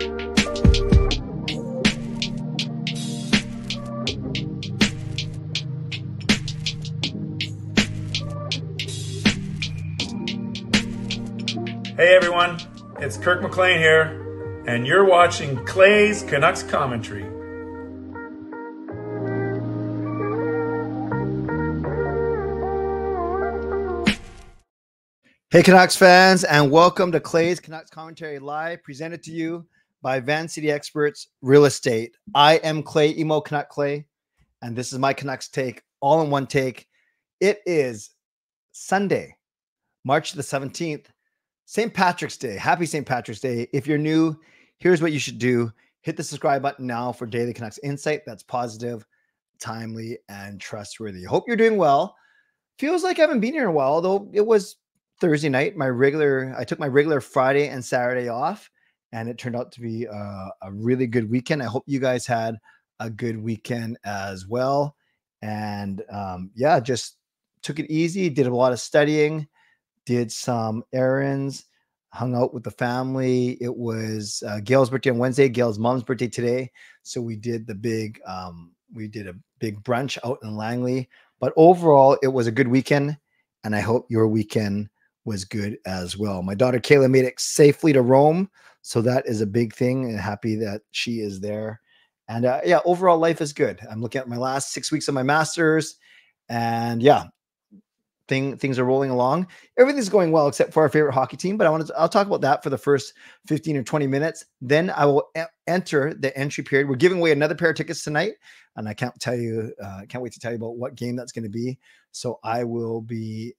Hey everyone, it's Kirk McLean here, and you're watching Clay's Canucks Commentary. Hey Canucks fans, and welcome to Clay's Canucks Commentary Live, presented to you by Van City Experts Real Estate. I am Clay, Emo Canuck Clay, and this is my Canucks take, all in one take. It is Sunday, March the 17th. St. Patrick's Day. Happy St. Patrick's Day. If you're new, here's what you should do. Hit the subscribe button now for daily Canucks insight that's positive, timely, and trustworthy. Hope you're doing well. Feels like I haven't been here in a while, although it was Thursday night. I took my regular Friday and Saturday off, and it turned out to be a really good weekend. I hope you guys had a good weekend as well. And yeah, just took it easy, did a lot of studying, did some errands, hung out with the family. It was Gail's birthday on Wednesday, Gail's mom's birthday today. So we did the big, we did a big brunch out in Langley, but overall it was a good weekend, and I hope your weekend was good as well. My daughter Kayla made it safely to Rome, so that is a big thing, and happy that she is there. And yeah, overall life is good. I'm looking at my last 6 weeks of my master's, and yeah, things are rolling along. Everything's going well except for our favorite hockey team, but I'll talk about that for the first 15 or 20 minutes. Then I will enter the entry period. We're giving away another pair of tickets tonight, and I can't wait to tell you about what game that's going to be. So I will be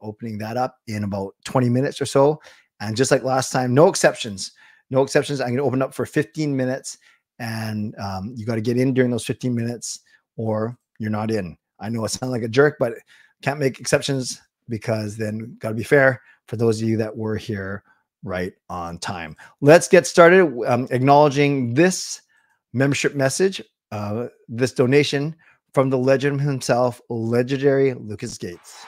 opening that up in about 20 minutes or so. And just like last time, no exceptions, no exceptions. I'm going to open up for 15 minutes, and you got to get in during those 15 minutes or you're not in. I know I sound like a jerk, but can't make exceptions, because then got to be fair for those of you that were here right on time. Let's get started. Acknowledging this membership message, this donation from the legend himself, legendary Lucas Gates.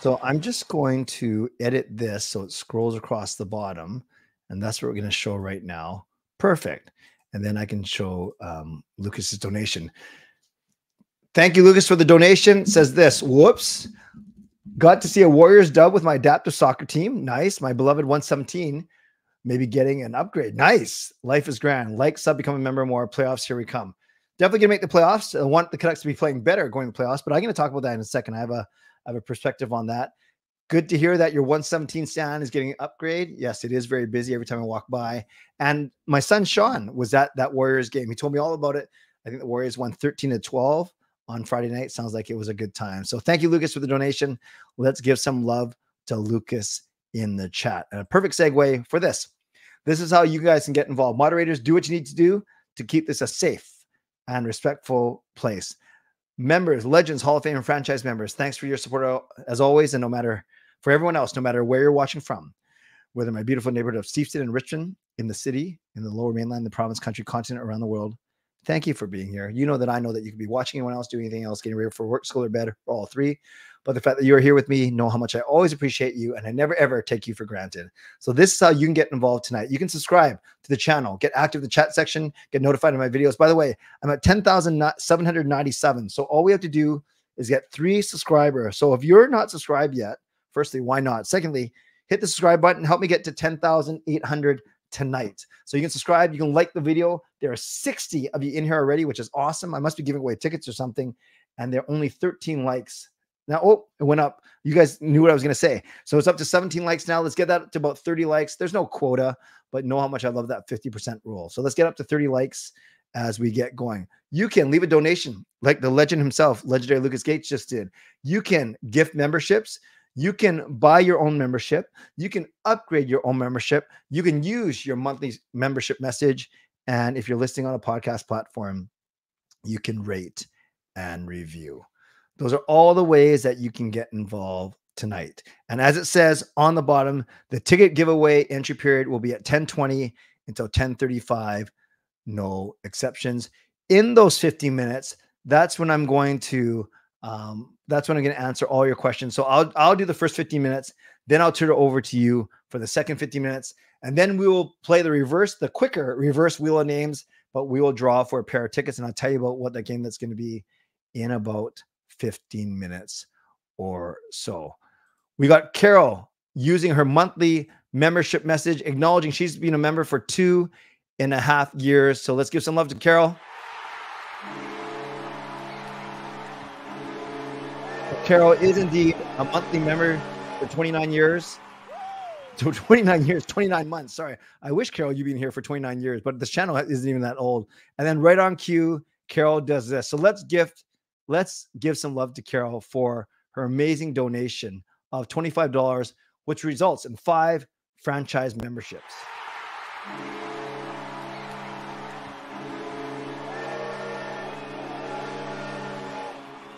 So I'm just going to edit this so it scrolls across the bottom. And that's what we're going to show right now. Perfect. And then I can show Lucas's donation. Thank you, Lucas, for the donation. It says this, whoops, got to see a Warriors dub with my adaptive soccer team. Nice. My beloved 117, maybe getting an upgrade. Nice. Life is grand. Like, sub, become a member. More playoffs. Here we come. Definitely going to make the playoffs. I want the Canucks to be playing better going to the playoffs, but I'm going to talk about that in a second. I have a perspective on that. Good to hear that your 117 stand is getting an upgrade. Yes, it is very busy every time I walk by. And my son, Sean, was at that Warriors game. He told me all about it. I think the Warriors won 13-12 on Friday night. Sounds like it was a good time. So thank you, Lucas, for the donation. Let's give some love to Lucas in the chat. And a perfect segue for this. This is how you guys can get involved. Moderators, do what you need to do to keep this a safe and respectful place. Members, legends, Hall of Fame, and franchise members, thanks for your support as always, and no matter... For everyone else, no matter where you're watching from, whether my beautiful neighborhood of Steveston and Richmond, in the city, in the lower mainland, the province, country, continent, around the world, thank you for being here. You know that I know that you could be watching anyone else, doing anything else, getting ready for work, school, or bed, or all three. But the fact that you're here with me, know how much I always appreciate you, and I never, ever take you for granted. So this is how you can get involved tonight. You can subscribe to the channel, get active in the chat section, get notified of my videos. By the way, I'm at 10,797. So all we have to do is get 3 subscribers. So if you're not subscribed yet, firstly, why not? Secondly, hit the subscribe button. Help me get to 10,800 tonight. So you can subscribe. You can like the video. There are 60 of you in here already, which is awesome. I must be giving away tickets or something. And there are only 13 likes. Now, oh, it went up. You guys knew what I was going to say. So it's up to 17 likes now. Let's get that up to about 30 likes. There's no quota, but know how much I love that 50% rule. So let's get up to 30 likes as we get going. You can leave a donation like the legend himself, legendary Lucas Gates, just did. You can gift memberships. You can buy your own membership. You can upgrade your own membership. You can use your monthly membership message. And if you're listening on a podcast platform, you can rate and review. Those are all the ways that you can get involved tonight. And as it says on the bottom, the ticket giveaway entry period will be at 10:20 until 10:35. No exceptions. In those 15 minutes, that's when I'm going to That's when I'm going to answer all your questions. So I'll do the first 15 minutes, then I'll turn it over to you for the second 15 minutes. And then we will play the reverse, the quicker reverse wheel of names, but we will draw for a pair of tickets. And I'll tell you about what that game that's going to be in about 15 minutes or so. We got Carol using her monthly membership message, acknowledging she's been a member for 2.5 years. So let's give some love to Carol. Carol is indeed a monthly member for 29 years. So 29 years, 29 months. Sorry. I wish, Carol, you've been here for 29 years, but this channel isn't even that old. And then right on cue, Carol does this. So let's give some love to Carol for her amazing donation of $25, which results in 5 franchise memberships.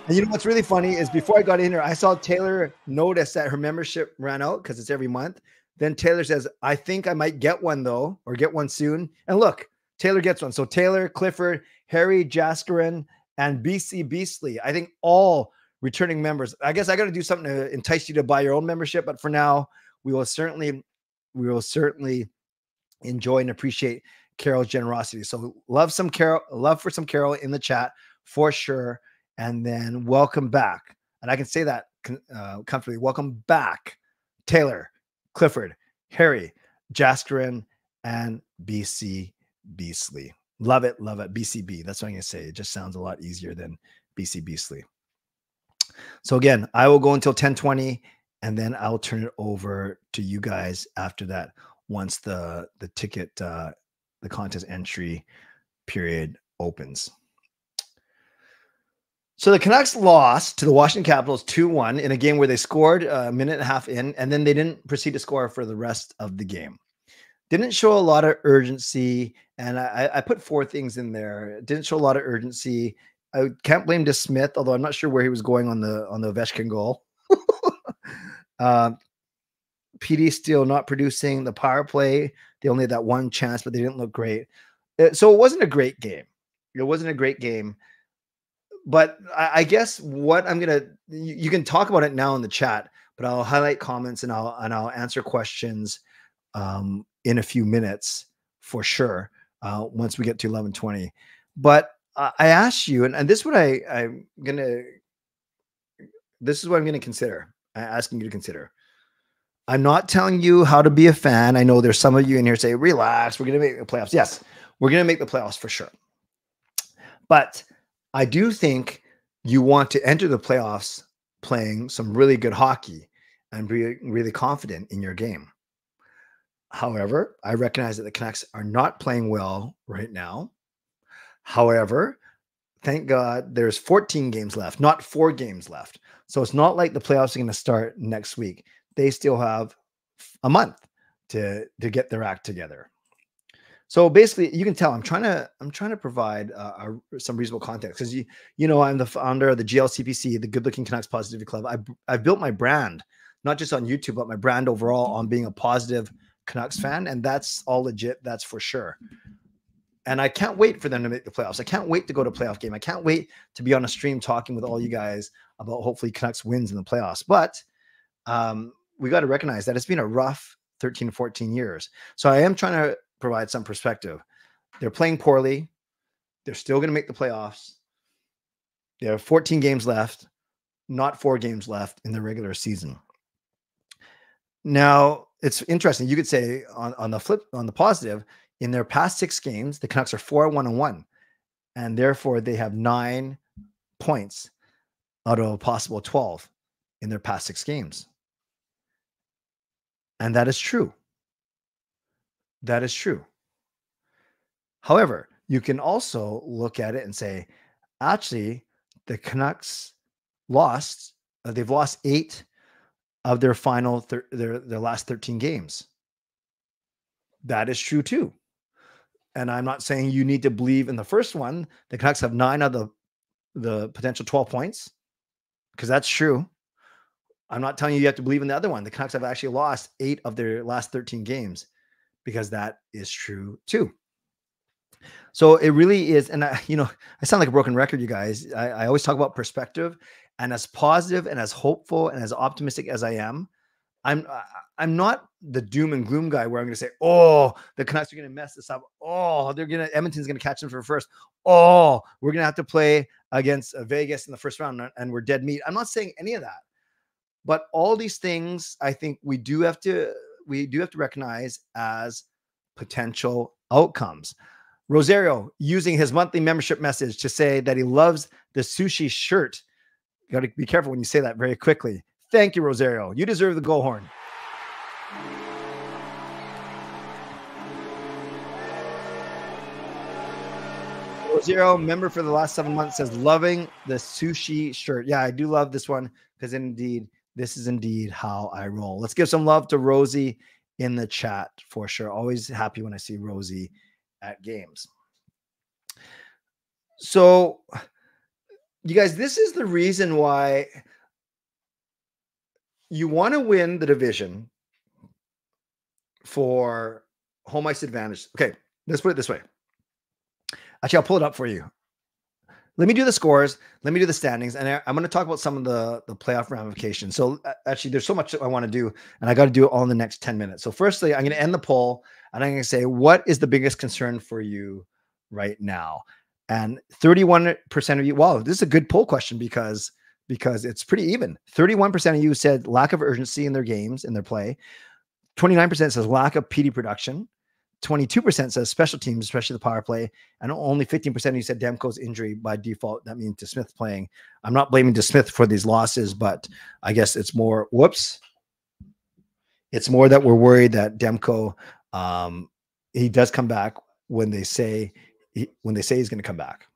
And you know what's really funny is before I got in here, I saw Taylor notice that her membership ran out because it's every month. Then Taylor says, I think I might get one though, or get one soon. And look, Taylor gets one. So Taylor, Clifford, Harry, Jaskaran, and BC Beasley, I think all returning members. I guess I got to do something to entice you to buy your own membership. But for now, we will certainly enjoy and appreciate Carol's generosity. So love for some Carol in the chat for sure. And then welcome back. And I can say that comfortably. Welcome back, Taylor, Clifford, Harry, Jaskaran, and BC Beasley. Love it, love it. BCB, that's what I'm going to say. It just sounds a lot easier than BC Beasley. So again, I will go until 10:20, and then I'll turn it over to you guys after that once the ticket, the contest entry period opens. So the Canucks lost to the Washington Capitals 2-1 in a game where they scored a minute and a half in, and then they didn't proceed to score for the rest of the game. Didn't show a lot of urgency, and I put 4 things in there. Didn't show a lot of urgency. I can't blame DeSmith, although I'm not sure where he was going on the Ovechkin goal. PD still not producing. The power play, they only had that one chance, but they didn't look great. So it wasn't a great game. It wasn't a great game. But I guess what I'm going to, you can talk about it now in the chat, but I'll highlight comments and I'll answer questions in a few minutes for sure once we get to 11:20. But I asked you, and this is what I'm going to consider. I'm asking you to consider. I'm not telling you how to be a fan. I know there's some of you in here say, relax, we're going to make the playoffs. Yes, we're going to make the playoffs for sure. But I do think you want to enter the playoffs playing some really good hockey and be really confident in your game. However, I recognize that the Canucks are not playing well right now. However, thank God there's 14 games left, not 4 games left. So it's not like the playoffs are going to start next week. They still have a month to get their act together. So basically, you can tell I'm trying to provide some reasonable context because you know I'm the founder of the GLCPC, the Good Looking Canucks Positivity Club. I've built my brand not just on YouTube but my brand overall on being a positive Canucks fan, and that's all legit. That's for sure. And I can't wait for them to make the playoffs. I can't wait to go to a playoff game. I can't wait to be on a stream talking with all you guys about hopefully Canucks wins in the playoffs. But we got to recognize that it's been a rough 13, 14 years. So I am trying to provide some perspective. They're playing poorly. They're still going to make the playoffs. There are 14 games left, not 4 games left in the regular season. Now, it's interesting. You could say on the positive, in their past 6 games, the Canucks are 4-1-1, and therefore they have 9 points out of a possible 12 in their past 6 games. And that is true. That is true. However, you can also look at it and say, actually, the Canucks lost. They've lost 8 of their final their last 13 games. That is true too. And I'm not saying you need to believe in the first one. The Canucks have 9 of the potential 12 points, because that's true. I'm not telling you have to believe in the other one. The Canucks have actually lost 8 of their last 13 games, because that is true too. So it really is. And I sound like a broken record, you guys. I always talk about perspective. And as positive and as hopeful and as optimistic as I am, I'm not the doom and gloom guy where I'm going to say, oh, the Canucks are going to mess this up. Oh, they're going to, Edmonton's going to catch them for first. Oh, we're going to have to play against Vegas in the first round and we're dead meat. I'm not saying any of that, but all these things, I think we do have to recognize as potential outcomes. Rosario using his monthly membership message to say that he loves the sushi shirt. You got to be careful when you say that very quickly. Thank you, Rosario. You deserve the go horn. Rosario, member for the last 7 months, says loving the sushi shirt. Yeah, I do love this one because indeed, this is indeed how I roll. Let's give some love to Rosie in the chat for sure. Always happy when I see Rosie at games. So you guys, this is the reason why you want to win the division for home ice advantage. Okay, let's put it this way. Actually, I'll pull it up for you. Let me do the scores. Let me do the standings. And I'm going to talk about some of the playoff ramifications. So actually, there's so much that I want to do, and I got to do it all in the next 10 minutes. So firstly, I'm going to end the poll, and I'm going to say, what is the biggest concern for you right now? And 31% of you, wow, this is a good poll question because it's pretty even. 31% of you said lack of urgency in their games, in their play. 29% says lack of PD production. 22% says special teams, especially the power play. And only 15% of you said Demko's injury by default. That means DeSmith playing. I'm not blaming DeSmith for these losses, but I guess it's more, whoops. It's more that we're worried that Demko, he does come back when they say, he's going to come back.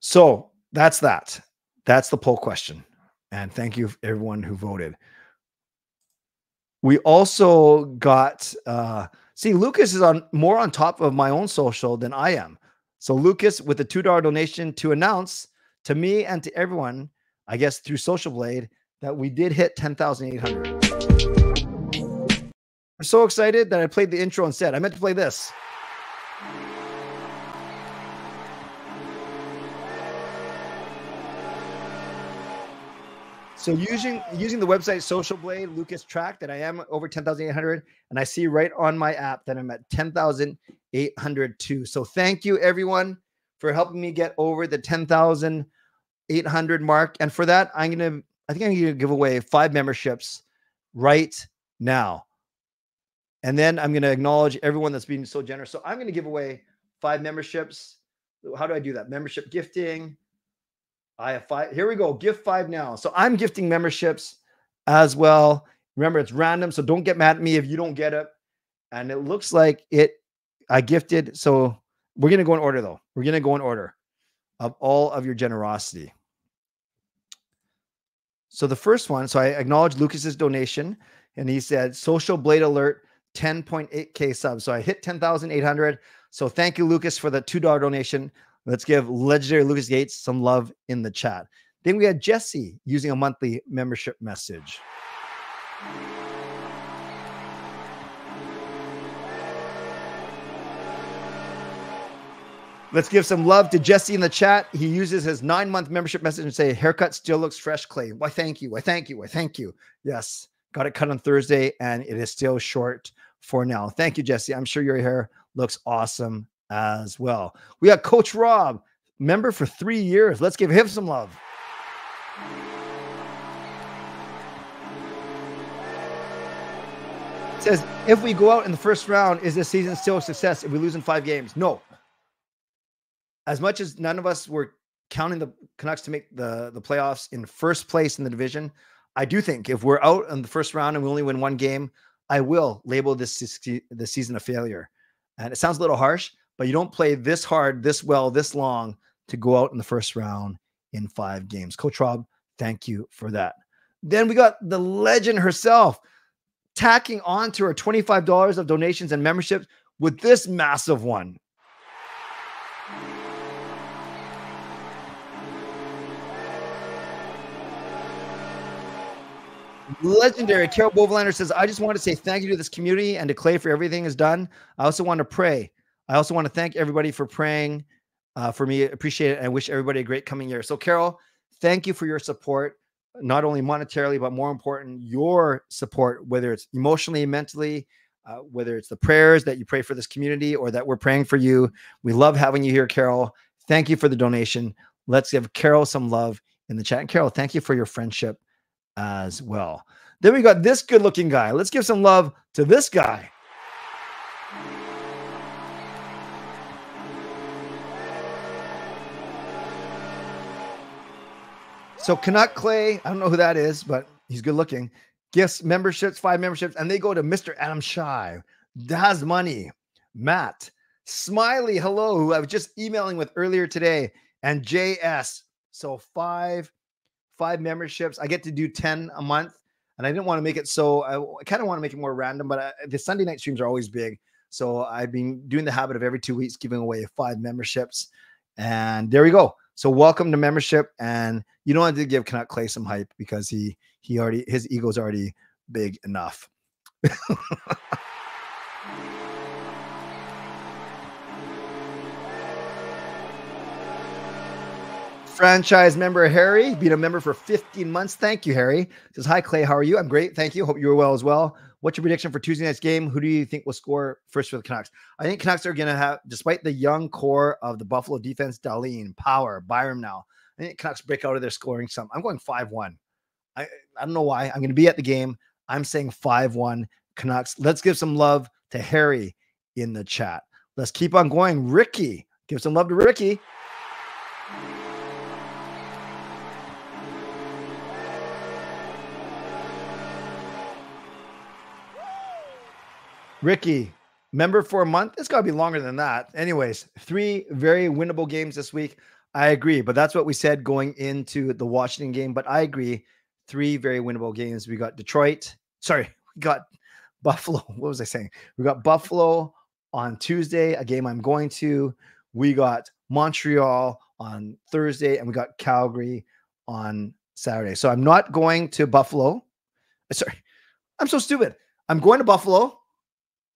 So that's that. That's the poll question. And thank you everyone who voted. We also got, see, Lucas is more on top of my own social than I am. So Lucas with a $2 donation to announce to me and to everyone, I guess through Social Blade, that we did hit 10,800. I'm so excited that I played the intro instead. I meant to play this. So using the website Social Blade, Lucas tracked that I am over 10,800, and I see right on my app that I'm at 10,802. So thank you everyone for helping me get over the 10,800 mark. And for that, I think I'm gonna give away 5 memberships right now. And then I'm gonna acknowledge everyone that's been so generous. So I'm gonna give away 5 memberships. How do I do that? Membership gifting. I have 5. Here we go. Gift 5 now. So I'm gifting memberships as well. Remember, it's random. So don't get mad at me if you don't get it. And it looks like it, I gifted. So we're going to go in order though. We're going to go in order of all of your generosity. So the first one, so I acknowledge Lucas's donation and he said Social Blade alert 10.8K subs. So I hit 10,800. So thank you, Lucas, for the $2 donation. Let's give legendary Lucas Gates some love in the chat. Then we had Jesse using a monthly membership message. Let's give some love to Jesse in the chat. He uses his 9-month membership message and say, haircut still looks fresh, Clay. Why, thank you. I thank you. I thank you. Yes, got it cut on Thursday, and it is still short for now. Thank you, Jesse. I'm sure your hair looks awesome as well. We have Coach Rob, member for 3 years. Let's give him some love. It says, if we go out in the first round, is this season still a success if we lose in 5 games? No. As much as none of us were counting the Canucks to make the playoffs in first place in the division, I do think if we're out in the first round and we only win 1 game, I will label the season a failure. And it sounds a little harsh, but you don't play this hard, this well, this long to go out in the first round in 5 games. Coach Rob, thank you for that. Then we got the legend herself tacking on to her $25 of donations and memberships with this massive one. Legendary Carol Bovenlander says, I just want to say thank you to this community and to Clay for everything is done. I also want to pray. I also want to thank everybody for praying for me. Appreciate it. I wish everybody a great coming year. So Carol, Thank you for your support, not only monetarily, but more important, your support, whether it's emotionally, mentally, whether it's the prayers that you pray for this community or that we're praying for you. We love having you here, Carol. Thank you for the donation. Let's give Carol some love in the chat. And Carol, thank you for your friendship as well. Then we got this good looking guy. Let's give some love to this guy. So Canuck Clay, I don't know who that is, but he's good looking. Gifts, memberships, 5 memberships, and they go to Mr. Adam Shy, Dasmani, Matt, Smiley, hello, who I was just emailing with earlier today, and JS. So five memberships. I get to do 10 a month, and I didn't want to make it so, I kind of want to make it more random, but the Sunday night streams are always big. So I've been doing the habit of every 2 weeks giving away 5 memberships, and there we go. So welcome to membership, and you don't have to give Canuck Clay some hype because he already, his ego's already big enough. Franchise member Harry, been a member for 15 months. Thank you, Harry. Says, hi Clay, how are you? I'm great, thank you. Hope you're well as well. What's your prediction for Tuesday night's game? Who do you think will score first for the Canucks? I think Canucks are going to have, despite the young core of the Buffalo defense, Darlene, Power, Byram now, I think Canucks break out of their scoring some. I'm going 5-1. I don't know why. I'm going to be at the game. I'm saying 5-1 Canucks. Let's give some love to Harry in the chat. Let's keep on going. Ricky, give some love to Ricky. Ricky, member for a month. It's got to be longer than that. Anyways, 3 very winnable games this week. I agree, but that's what we said going into the Washington game. But I agree, 3 very winnable games. We got Detroit. Sorry, we got Buffalo. What was I saying? We got Buffalo on Tuesday, a game I'm going to. We got Montreal on Thursday, and we got Calgary on Saturday. So I'm not going to Buffalo. Sorry, I'm so stupid. I'm going to Buffalo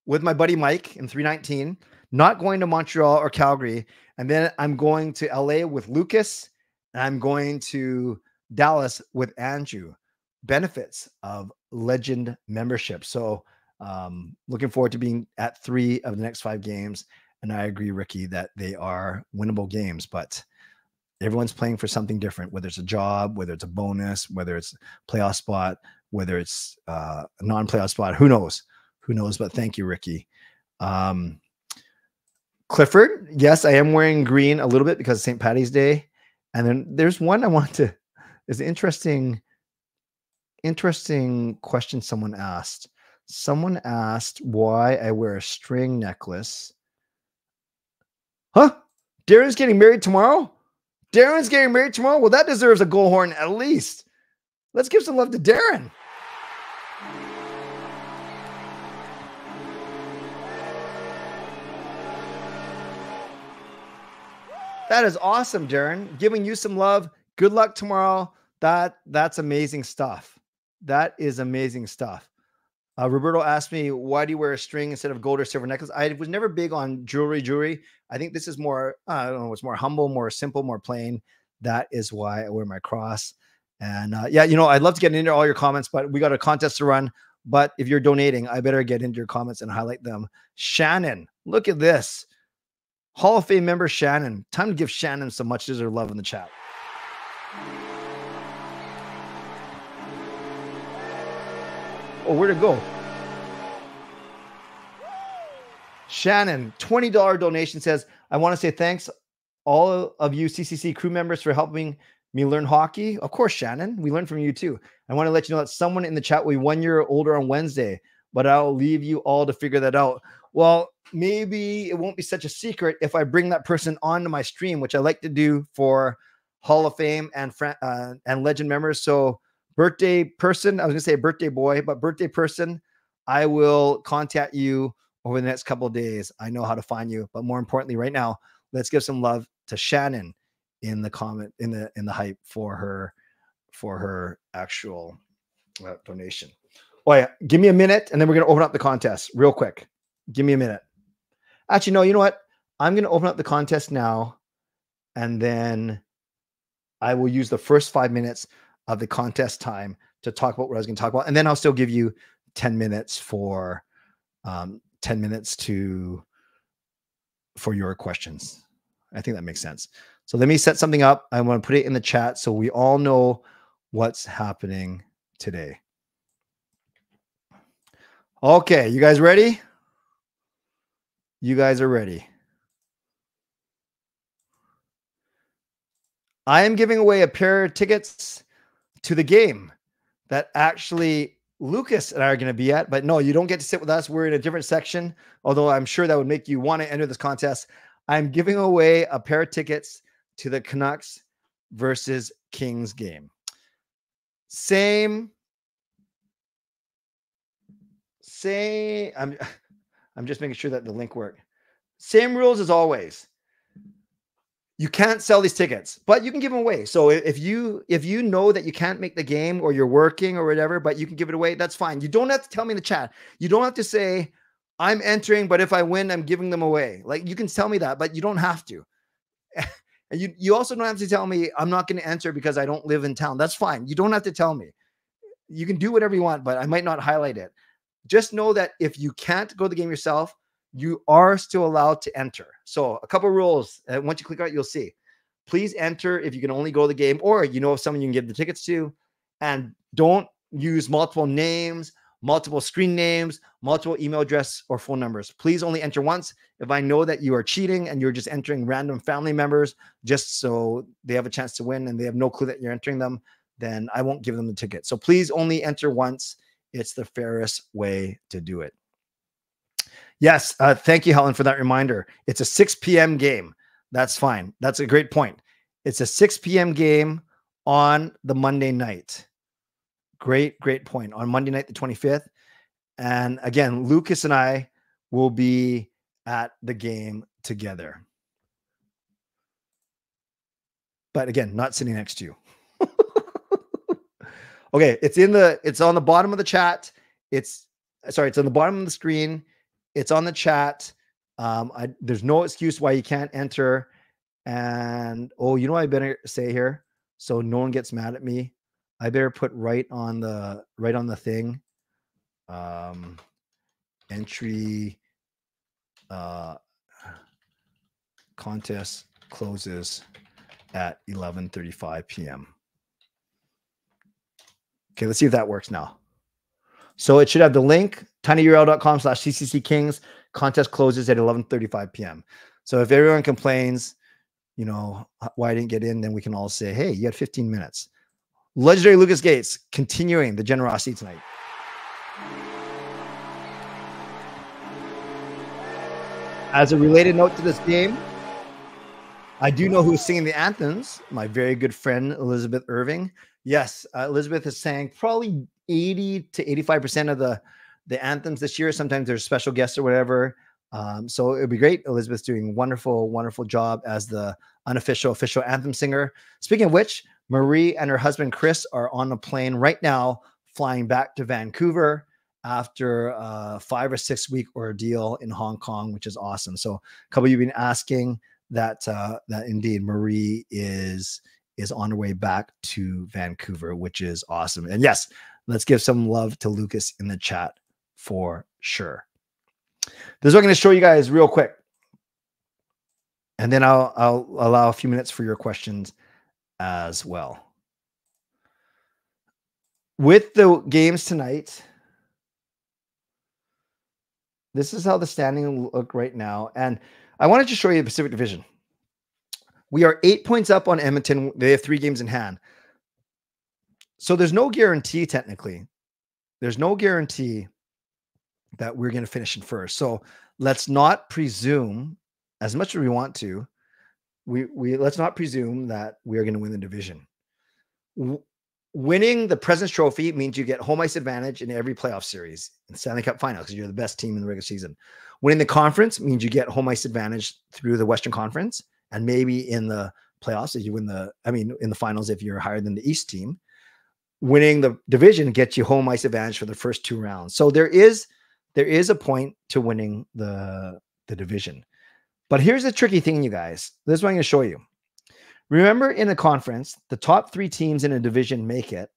with my buddy Mike in 319, not going to Montreal or Calgary. And then I'm going to LA with Lucas, and I'm going to Dallas with Andrew. Benefits of legend membership. So looking forward to being at 3 of the next 5 games. And I agree, Ricky, that they are winnable games, but everyone's playing for something different, whether it's a job, whether it's a bonus, whether it's a playoff spot, whether it's a non-playoff spot, who knows? Who knows? But thank you, Ricky. Clifford, yes, I am wearing green a little bit because St. Patty's Day. And then there's one I want to, is an interesting question someone asked. Someone asked why I wear a string necklace. Huh? Darren's getting married tomorrow? Darren's getting married tomorrow? Well, that deserves a gold horn at least. Let's give some love to Darren. That is awesome, Darren. Giving you some love. Good luck tomorrow. That's amazing stuff. That is amazing stuff. Roberto asked me, why do you wear a string instead of gold or silver necklace? I was never big on jewelry. I think this is more, I don't know, it's more humble, more simple, more plain. That is why I wear my cross. And yeah, you know, I'd love to get into all your comments, but we got a contest to run. But if you're donating, I better get into your comments and highlight them. Shannon, look at this. Hall of Fame member Shannon. Time to give Shannon some much deserved love in the chat. Oh, where'd it go? Shannon, $20 donation says, I want to say thanks all of you CCC crew members for helping me learn hockey. Of course, Shannon, we learn from you too. I want to let you know that someone in the chat will be 1 year older on Wednesday, but I'll leave you all to figure that out. Well, maybe it won't be such a secret if I bring that person onto my stream, which I like to do for Hall of Fame and legend members. So birthday person, I was going to say birthday boy, but birthday person, I will contact you over the next couple of days. I know how to find you, but more importantly right now, let's give some love to Shannon in the comment, in the hype for her actual donation. Oh yeah. Give me a minute and then we're going to open up the contest real quick. Give me a minute. Actually, no, you know what? I'm going to open up the contest now, and then I will use the first 5 minutes of the contest time to talk about what I was going to talk about. And then I'll still give you 10 minutes for 10 minutes for your questions. I think that makes sense. So let me set something up. I want to put it in the chat so we all know what's happening today. Okay, you guys ready? You guys are ready. I am giving away a pair of tickets to the game that actually Lucas and I are going to be at. But no, you don't get to sit with us. We're in a different section, although I'm sure that would make you want to enter this contest. I'm giving away a pair of tickets to the Canucks versus Kings game. Same. I'm just making sure that the link worked. Same rules as always. You can't sell these tickets, but you can give them away. So if you know that you can't make the game or you're working or whatever, but you can give it away, that's fine. You don't have to tell me in the chat. You don't have to say, I'm entering, but if I win, I'm giving them away. Like, you can tell me that, but you don't have to. And you also don't have to tell me I'm not going to enter because I don't live in town. That's fine. You don't have to tell me. You can do whatever you want, but I might not highlight it. Just know that if you can't go to the game yourself, you are still allowed to enter. So a couple of rules. Once you click out, you'll see. Please enter if you can only go to the game or you know someone you can give the tickets to. And don't use multiple names, multiple screen names, multiple email address or phone numbers. Please only enter once. If I know that you are cheating and you're just entering random family members just so they have a chance to win and they have no clue that you're entering them, then I won't give them the ticket. So please only enter once. It's the fairest way to do it. Yes, thank you, Helen, for that reminder. It's a 6 p.m. game. That's fine. That's a great point. It's a 6 p.m. game on the Monday night. Great, great point. On Monday night, the 25th. And again, Lucas and I will be at the game together. But again, not sitting next to you. Okay, it's on the bottom of the chat. It's on the bottom of the screen. It's on the chat. There's no excuse why you can't enter. And, oh, you know what I better say here? So no one gets mad at me. I better put right on the thing. Entry contest closes at 11:35 p.m. Okay, let's see if that works now. So it should have the link, tinyurl.com/cccKings. Contest closes at 11:35 p.m. So if everyone complains, you know, why I didn't get in, then we can all say, hey, you had 15 minutes. Legendary Lucas Gates continuing the generosity tonight. As a related note to this game, I do know who's singing the anthems. My very good friend, Elizabeth Irving. Yes, Elizabeth has sang probably 80 to 85% of the anthems this year. Sometimes there's special guests or whatever. So it would be great. Elizabeth's doing a wonderful, wonderful job as the unofficial official anthem singer. Speaking of which, Marie and her husband, Chris, are on a plane right now flying back to Vancouver after a 5- or 6-week ordeal in Hong Kong, which is awesome. So a couple of you have been asking that, that indeed Marie is on her way back to Vancouver, which is awesome. And yes, let's give some love to Lucas in the chat for sure. This is what I'm going to show you guys real quick. And then I'll allow a few minutes for your questions as well. With the games tonight, this is how the standings look right now. And I wanted to show you the Pacific Division. We are 8 points up on Edmonton. They have 3 games in hand. So there's no guarantee, technically. There's no guarantee that we're going to finish in first. So let's not presume, as much as we want to, let's not presume that we're going to win the division. Winning the President's Trophy means you get home ice advantage in every playoff series and Stanley Cup Finals because you're the best team in the regular season. Winning the conference means you get home ice advantage through the Western Conference and maybe in the playoffs if you win in the finals if you're higher than the East team. Winning the division gets you home ice advantage for the first 2 rounds. So there is a point to winning the division. But here's the tricky thing, you guys. This is what I'm going to show you. Remember in a conference, the top three teams in a division make it.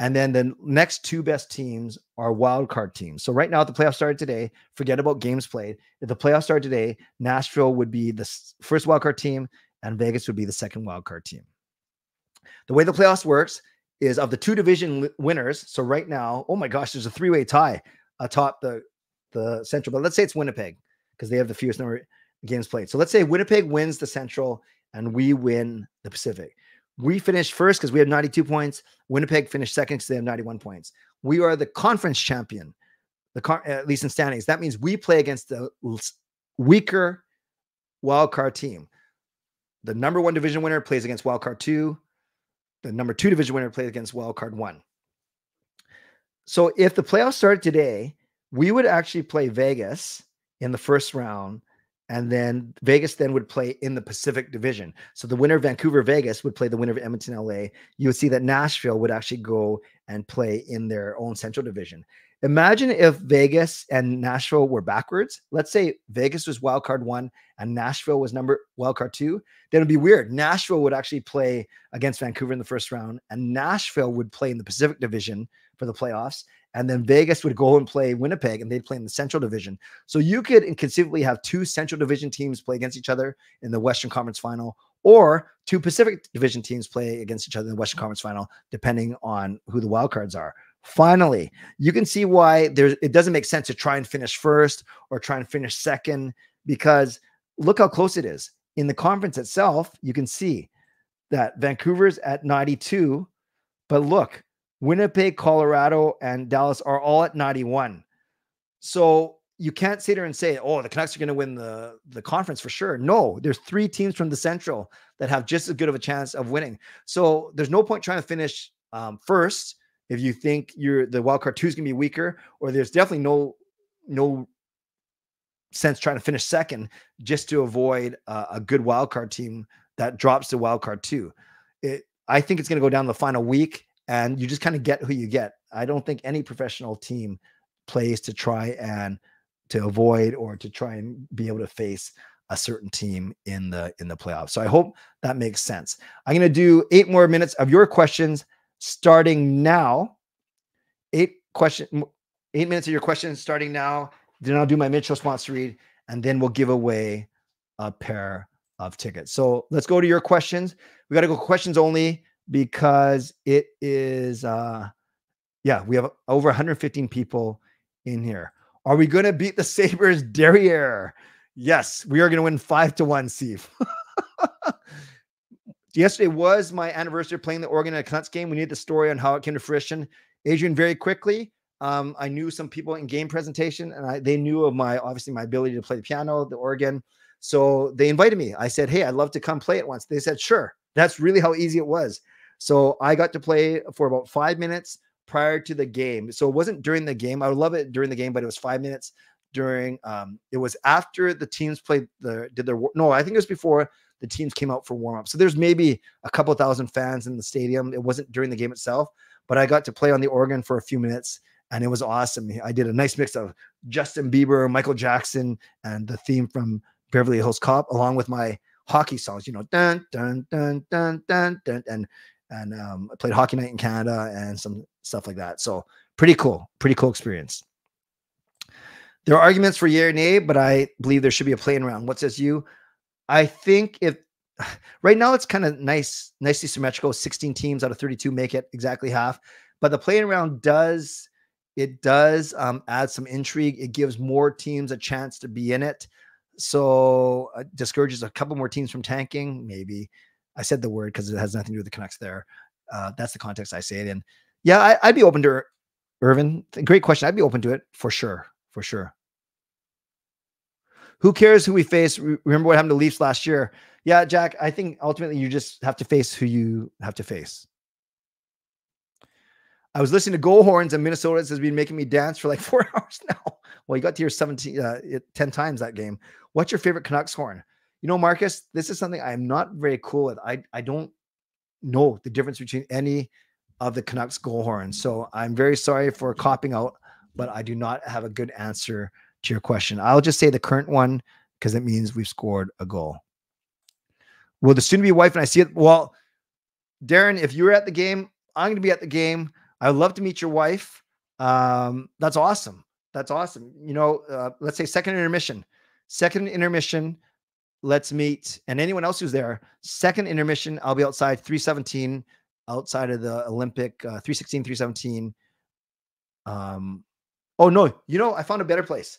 And then the next two best teams are wild card teams. So right now, if the playoffs started today, forget about games played. If the playoffs started today, Nashville would be the first wild card team and Vegas would be the second wild card team. The way the playoffs works is of the two division winners. So right now, oh my gosh, there's a three-way tie atop the Central. But let's say it's Winnipeg because they have the fewest number of games played. So let's say Winnipeg wins the Central and we win the Pacific. We finished first because we have 92 points. Winnipeg finished second because they have 91 points. We are the conference champion, at least in standings. That means we play against the weaker wildcard team. The number one division winner plays against wildcard two. The number two division winner plays against wildcard one. So if the playoffs started today, we would actually play Vegas in the first round. And then Vegas then would play in the Pacific Division. So the winner of Vancouver-Vegas would play the winner of Edmonton-LA. You would see that Nashville would actually go and play in their own Central Division. Imagine if Vegas and Nashville were backwards. Let's say Vegas was wildcard one and Nashville was wildcard two. That would be weird. Nashville would actually play against Vancouver in the first round and Nashville would play in the Pacific Division for the playoffs. And then Vegas would go and play Winnipeg and they'd play in the Central Division. So you could conceivably have two Central Division teams play against each other in the Western Conference Final or two Pacific Division teams play against each other in the Western Conference Final, depending on who the wildcards are. Finally, you can see why it doesn't make sense to try and finish first or try and finish second, because look how close it is. In the conference itself, you can see that Vancouver's at 92, but look, Winnipeg, Colorado, and Dallas are all at 91. So you can't sit there and say, oh, the Canucks are going to win the conference for sure. No, there's three teams from the Central that have just as good of a chance of winning. So there's no point trying to finish first if you think the wildcard two is going to be weaker, or there's definitely no sense trying to finish second just to avoid a good wildcard team that drops to wildcard two. I think it's going to go down the final week. And you just kind of get who you get. I don't think any professional team plays to try and to avoid or to try and be able to face a certain team in the playoffs. So I hope that makes sense. I'm going to do 8 more minutes of your questions starting now. 8 minutes of your questions starting now. Then I'll do my Mitchell sponsor read, and then we'll give away a pair of tickets. So let's go to your questions. We got to go questions only, because it is, we have over 115 people in here. Are we going to beat the Sabres derriere? Yes, we are going to win 5-1, Steve. Yesterday was my anniversary of playing the Oregon and Canucks game. We need the story on how it came to fruition. Adrian, very quickly, I knew some people in game presentation, and they knew of my ability to play the piano, the organ. So they invited me. I said, hey, I'd love to come play it once. They said, sure. That's really how easy it was. So I got to play for about 5 minutes prior to the game. So it wasn't during the game. I would love it during the game, but it was 5 minutes during. It was after the teams played. I think it was before the teams came out for warm up. So there's maybe a couple thousand fans in the stadium. It wasn't during the game itself, but I got to play on the organ for a few minutes, and it was awesome. I did a nice mix of Justin Bieber, Michael Jackson, and the theme from Beverly Hills Cop, along with my hockey songs, dun dun dun dun dun dun, and I played Hockey Night in Canada and some stuff like that. So pretty cool experience. There are arguments for yay or nay, but I believe there should be a playing round. What says you? I think if right now it's kind of nicely symmetrical. 16 teams out of 32 make it, exactly half. But the playing round does add some intrigue. It gives more teams a chance to be in it. So discourages a couple more teams from tanking. Maybe I said the word because it has nothing to do with the Canucks there. That's the context I say it in. Yeah, I'd be open to it, Irvin. Great question. I'd be open to it for sure. For sure. Who cares who we face? Remember what happened to Leafs last year? Yeah, Jack, I think ultimately you just have to face who you have to face. I was listening to Go Horns in Minnesota. It has been making me dance for like 4 hours now. Well, you got to hear 10 times that game. What's your favorite Canucks horn? Marcus, this is something I'm not very cool at. I don't know the difference between any of the Canucks Go Horns. So I'm very sorry for copping out, but I do not have a good answer to your question. I'll just say the current one because it means we've scored a goal. Well, the soon-to-be wife, and I see it. Well, Darren, if you were at the game, I'm going to be at the game. I'd love to meet your wife. That's awesome. That's awesome. You know, let's say second intermission. Let's meet. And anyone else who's there, second intermission, I'll be outside 317, outside of the Olympic, 316, 317. Oh no, you know, I found a better place.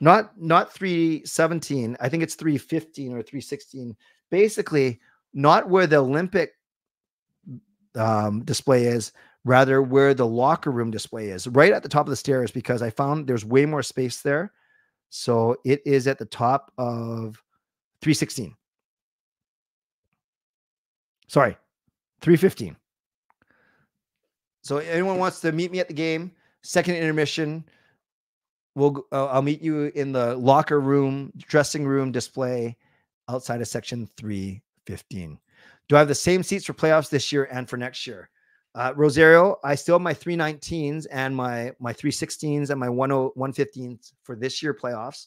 Not 317. I think it's 315 or 316. Basically, not where the Olympic display is, rather where the locker room display is, right at the top of the stairs, because I found there's way more space there. So it is at the top of 316. Sorry, 315. So if anyone wants to meet me at the game, second intermission, we'll I'll meet you in the locker room, dressing room display outside of section 315. Do I have the same seats for playoffs this year and for next year? Rosario, I still have my 319s and my 316s and my 115s for this year playoffs.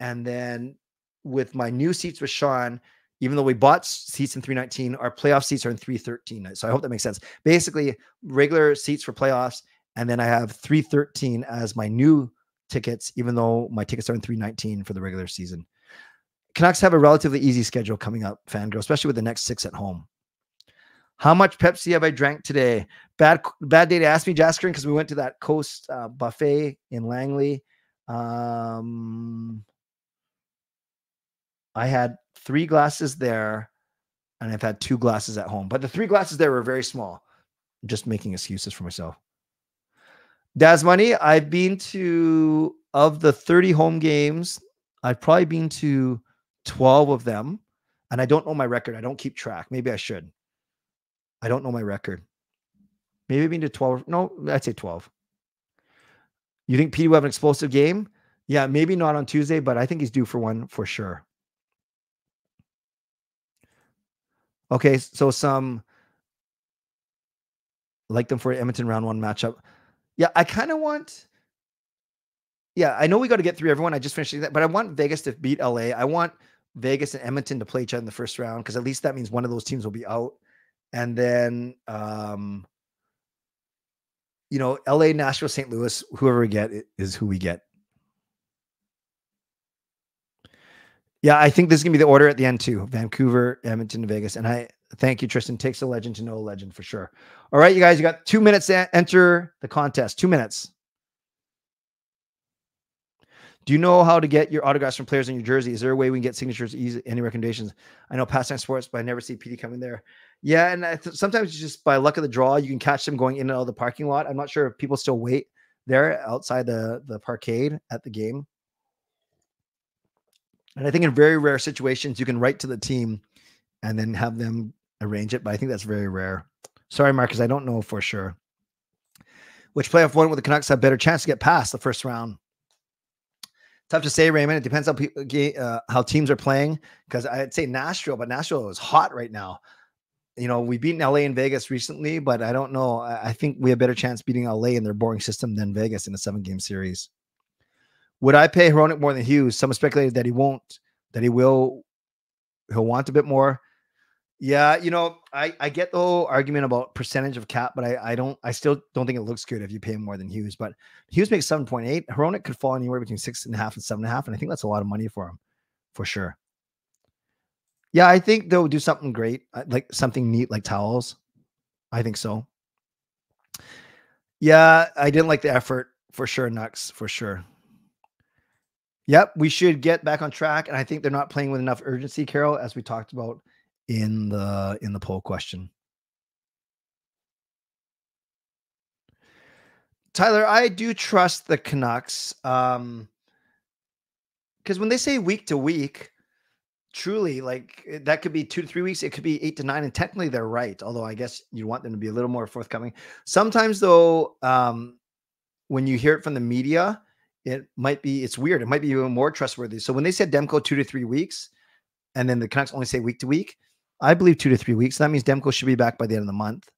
And then with my new seats with Sean, even though we bought seats in 319, our playoff seats are in 313. So I hope that makes sense. Basically, regular seats for playoffs, and then I have 313 as my new tickets, even though my tickets are in 319 for the regular season. Canucks have a relatively easy schedule coming up, Fangirl, especially with the next 6 at home. How much Pepsi have I drank today? Bad day to ask me, Jaskaran, because we went to that Coast buffet in Langley. I had 3 glasses there, and I've had 2 glasses at home. But the 3 glasses there were very small. I'm just making excuses for myself. Dasmani, I've been to, of the 30 home games, I've probably been to 12 of them, and I don't know my record. I don't keep track. Maybe I should. I don't know my record. Maybe I've been to 12. No, I'd say 12. You think Pete will have an explosive game? Yeah, maybe not on Tuesday, but I think he's due for one for sure. Okay, so some like them for Edmonton round 1 matchup. Yeah, I kind of want... Yeah, I know we got to get through everyone. I just finished that, but I want Vegas to beat LA. I want Vegas and Edmonton to play each other in the first round, because at least that means one of those teams will be out. And then, you know, LA, Nashville, St. Louis, whoever we get is who we get. Yeah, I think this is going to be the order at the end too. Vancouver, Edmonton, Vegas. And I thank you, Tristan. Takes a legend to know a legend for sure. All right, you guys, you got 2 minutes to enter the contest. 2 minutes. Do you know how to get your autographs from players in your jersey? Is there a way we can get signatures? Easy? Any recommendations? I know Pastime Sports, but I never see PD coming there. Yeah, and sometimes just by luck of the draw, you can catch them going in and out of the parking lot. I'm not sure if people still wait there outside the parkade at the game. And I think in very rare situations, you can write to the team and then have them arrange it, but I think that's very rare. Sorry, Marcus, I don't know for sure. Which playoff one would the Canucks have better chance to get past the first round? Tough to say, Raymond. It depends on how teams are playing, because I'd say Nashville, but Nashville is hot right now. You know, we've beaten LA and Vegas recently, but I don't know. I think we have a better chance beating LA in their boring system than Vegas in a 7-game series. Would I pay Hronek more than Hughes? Some speculated that he won't, that he will. He'll want a bit more. Yeah, you know, I get the whole argument about percentage of cap, but I still don't think it looks good if you pay him more than Hughes. But Hughes makes 7.8. Hronek could fall anywhere between 6.5 and 7.5, and I think that's a lot of money for him, for sure. Yeah, I think they'll do something great, like something neat, like towels. I think so. Yeah, I didn't like the effort for sure, Nux, for sure. Yep, we should get back on track, and I think they're not playing with enough urgency, Carol, as we talked about in the poll question. Tyler, I do trust the Canucks, because when they say week to week, truly, like, that could be 2 to 3 weeks, it could be 8 to 9, and technically they're right, although I guess you want them to be a little more forthcoming sometimes, though. When you hear it from the media, it's weird, it might be even more trustworthy. So when they said Demko 2 to 3 weeks, and then the Canucks only say week to week, I believe 2 to 3 weeks. That means Demko should be back by the end of the month.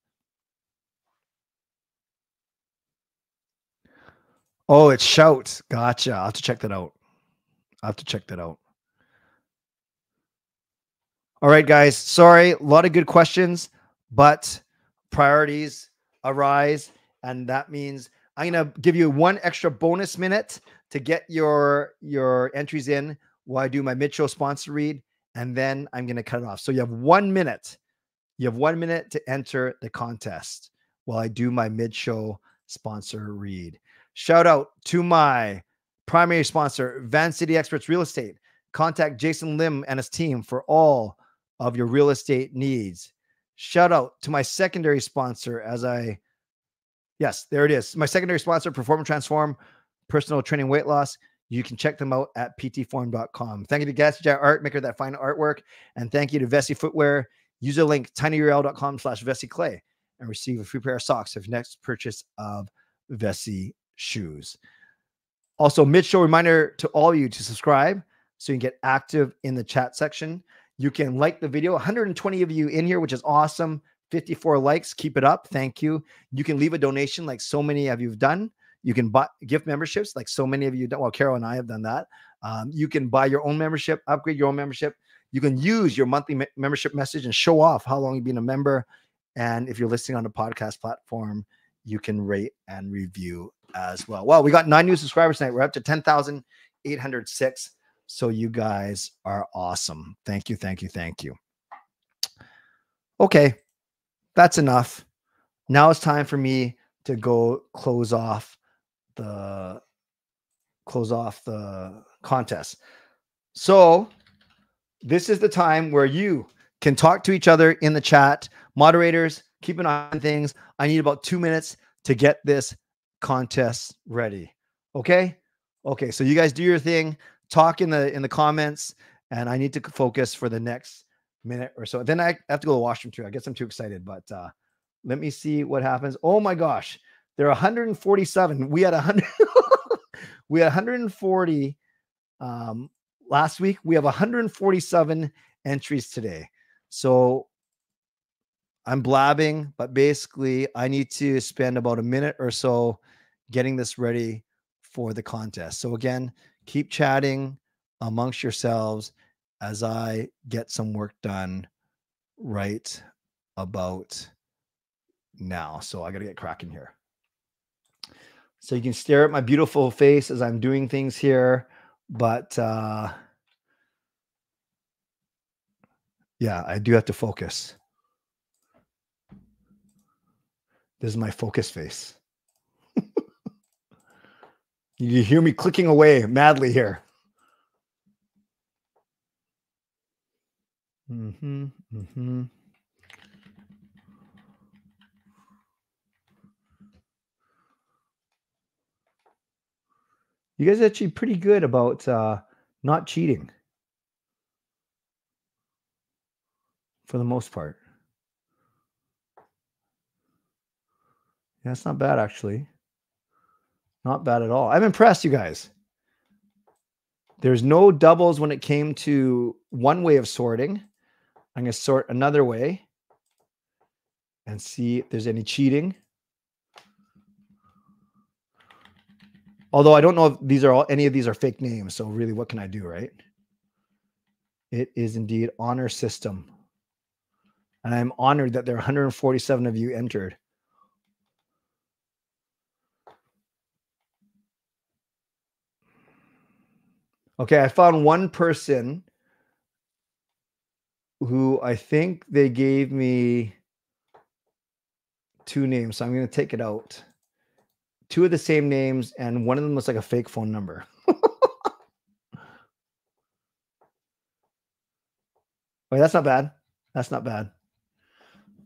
Oh, it's Shout. Gotcha. I'll have to check that out. All All right, guys. Sorry, a lot of good questions, but priorities arise, and that means I'm going to give you one extra bonus minute to get your entries in while I do my mid-show sponsor read, and then I'm going to cut it off. So you have 1 minute. You have 1 minute to enter the contest while I do my mid-show sponsor read. Shout out to my primary sponsor, Van City Experts Real Estate. Contact Jason Lim and his team for all of your real estate needs. Shout out to my secondary sponsor yes, there it is. My secondary sponsor, Perform and Transform, personal training weight loss. You can check them out at ptform.com. Thank you to Gatsby Art, maker that fine artwork. And thank you to Vessi Footwear. Use the link tinyurl.com/VessiClay and receive a free pair of socks if next purchase of Vessi shoes. Also, mid-show reminder to all of you to subscribe so you can get active in the chat section. You can like the video. 120 of you in here, which is awesome. 54 likes. Keep it up. Thank you. You can leave a donation like so many of you have done. You can buy gift memberships like so many of you have done. Well, Carol and I have done that. You can buy your own membership, upgrade your own membership. You can use your monthly membership message and show off how long you've been a member. And if you're listening on a podcast platform, you can rate and review as well. Well, we got 9 new subscribers tonight. We're up to 10,806. So you guys are awesome. Thank you. Thank you. Thank you. Okay. That's enough. Now it's time for me to go close off the contest. So this is the time where you can talk to each other in the chat. Moderators, keep an eye on things. I need about 2 minutes to get this contest ready. Okay? Okay, so you guys do your thing. Talk in the comments, and I need to focus for the next minute or so. Then I have to go to the washroom too. I guess I'm too excited, but let me see what happens. Oh my gosh. There are 147. We had 100. We had 140. Last week, we have 147 entries today. So I'm blabbing, but basically I need to spend about a minute or so getting this ready for the contest. So again, keep chatting amongst yourselves as I get some work done right about now. So I got to get cracking here. So you can stare at my beautiful face as I'm doing things here. But yeah, I do have to focus. This is my focus face. You hear me clicking away madly here. You guys are actually pretty good about not cheating for the most part. Yeah, that's not bad, actually. Not bad at all. I'm impressed, you guys. There's no doubles when it came to one way of sorting. I'm going to sort another way and see if there's any cheating. Although I don't know if these are any of these are fake names. So really, what can I do, right? It is indeed honor system. And I'm honored that there are 147 of you entered. Okay, I found one person who I think they gave me 2 names. So I'm going to take it out. 2 of the same names, and one of them looks like a fake phone number. Wait, that's not bad. That's not bad.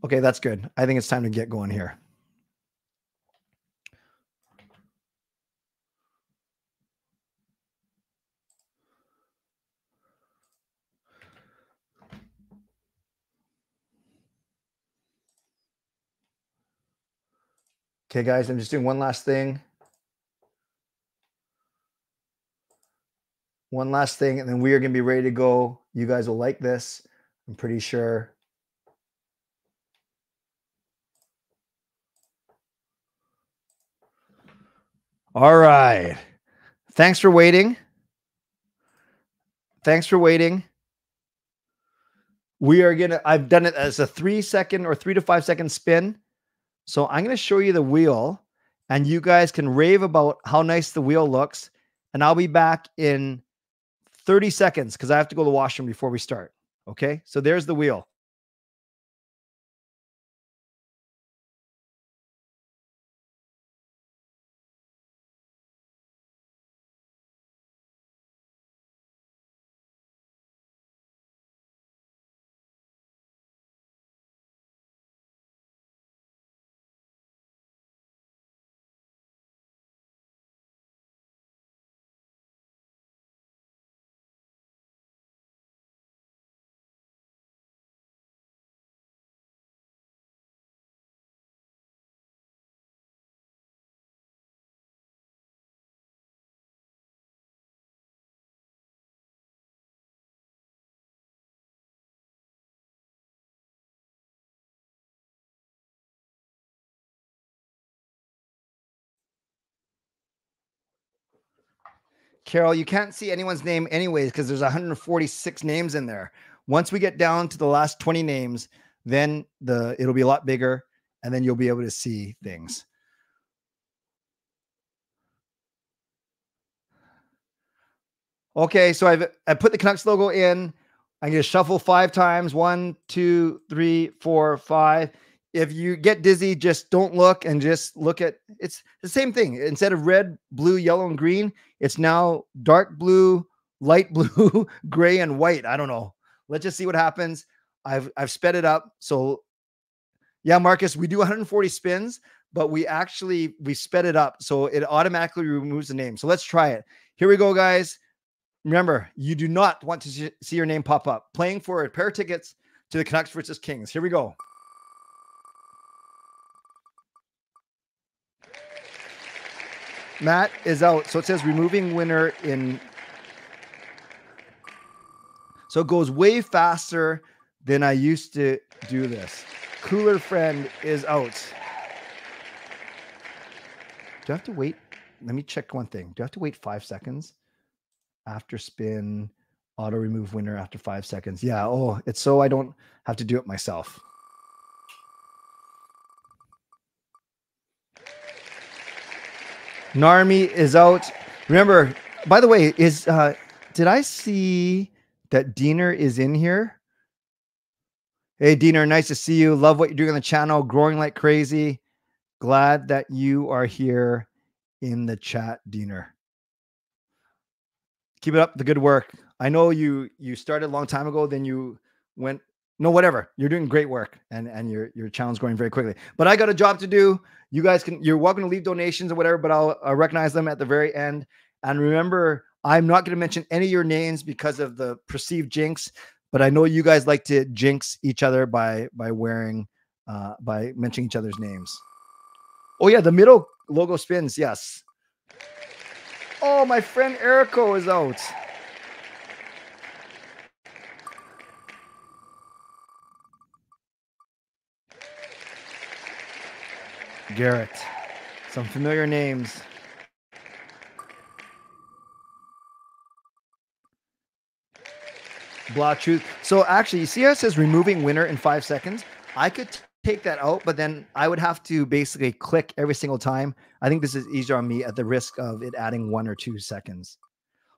Okay, that's good. I think it's time to get going here. Okay, guys, I'm just doing one last thing. One last thing, and then we are going to be ready to go. You guys will like this, I'm pretty sure. All right. Thanks for waiting. Thanks for waiting. We are going to, I've done it as a 3 second or 3 to 5 second spin. So I'm going to show you the wheel and you guys can rave about how nice the wheel looks. And I'll be back in 30 seconds because I have to go to the washroom before we start. Okay. So there's the wheel. Carol, you can't see anyone's name anyways because there's 146 names in there. Once we get down to the last 20 names, then it'll be a lot bigger and then you'll be able to see things. Okay, so I put the Canucks logo in. I'm going to shuffle 5 times. 1, 2, 3, 4, 5. If you get dizzy, just don't look and just look at, it's the same thing. Instead of red, blue, yellow, and green, it's now dark blue, light blue, gray, and white. I don't know. Let's just see what happens. I've sped it up. So yeah, Marcus, we do 140 spins, but we sped it up. So it automatically removes the name. So let's try it. Here we go, guys. Remember, you do not want to see your name pop up. Playing for a pair of tickets to the Canucks versus Kings. Here we go. Matt is out. So it says removing winner in. So it goes way faster than I used to do this. Cooler friend is out. Do I have to wait? Let me check one thing. Do I have to wait 5 seconds after spin? Auto remove winner after 5 seconds. Yeah. Oh, it's so I don't have to do it myself. Narmi is out. Remember, by the way, is did I see that Diener is in here? Hey, Diener, nice to see you. Love what you're doing on the channel. Growing like crazy. Glad that you are here in the chat, Diener. Keep it up, the good work. I know you started a long time ago, then you went. No, whatever. You're doing great work and your channel's growing very quickly. But I got a job to do. You guys can, you're welcome to leave donations or whatever, but I'll recognize them at the very end. And remember, I'm not going to mention any of your names because of the perceived jinx, but I know you guys like to jinx each other by mentioning each other's names. Oh yeah, the middle logo spins. Yes. Oh, my friend Erico is out. Garrett, some familiar names. Blotchuth. So actually, you see how it says removing winner in 5 seconds? I could take that out, but then I would have to basically click every single time. I think this is easier on me at the risk of it adding 1 or 2 seconds.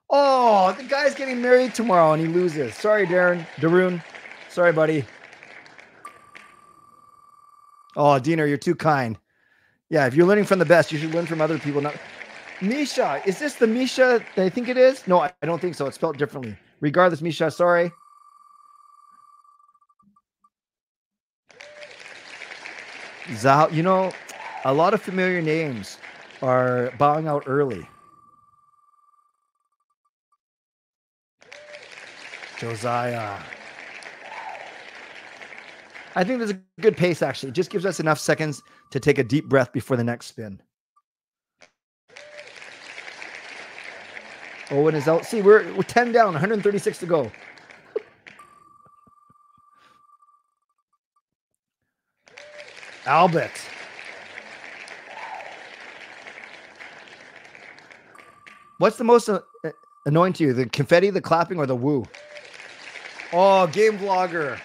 Oh, the guy's getting married tomorrow and he loses. Sorry, Darun. Sorry, buddy. Oh, Diener, you're too kind. Yeah, if you're learning from the best, you should learn from other people. Not Misha. Is this the Misha that I think it is? No, I don't think so. It's spelled differently. Regardless, Misha, sorry. Zao, you know, a lot of familiar names are bowing out early. Josiah. I think there's a good pace, actually. It just gives us enough seconds to take a deep breath before the next spin. Owen is out. See, we're 10 down, 136 to go. Albert. What's the most annoying to you? The confetti, the clapping, or the woo? Oh, game vlogger.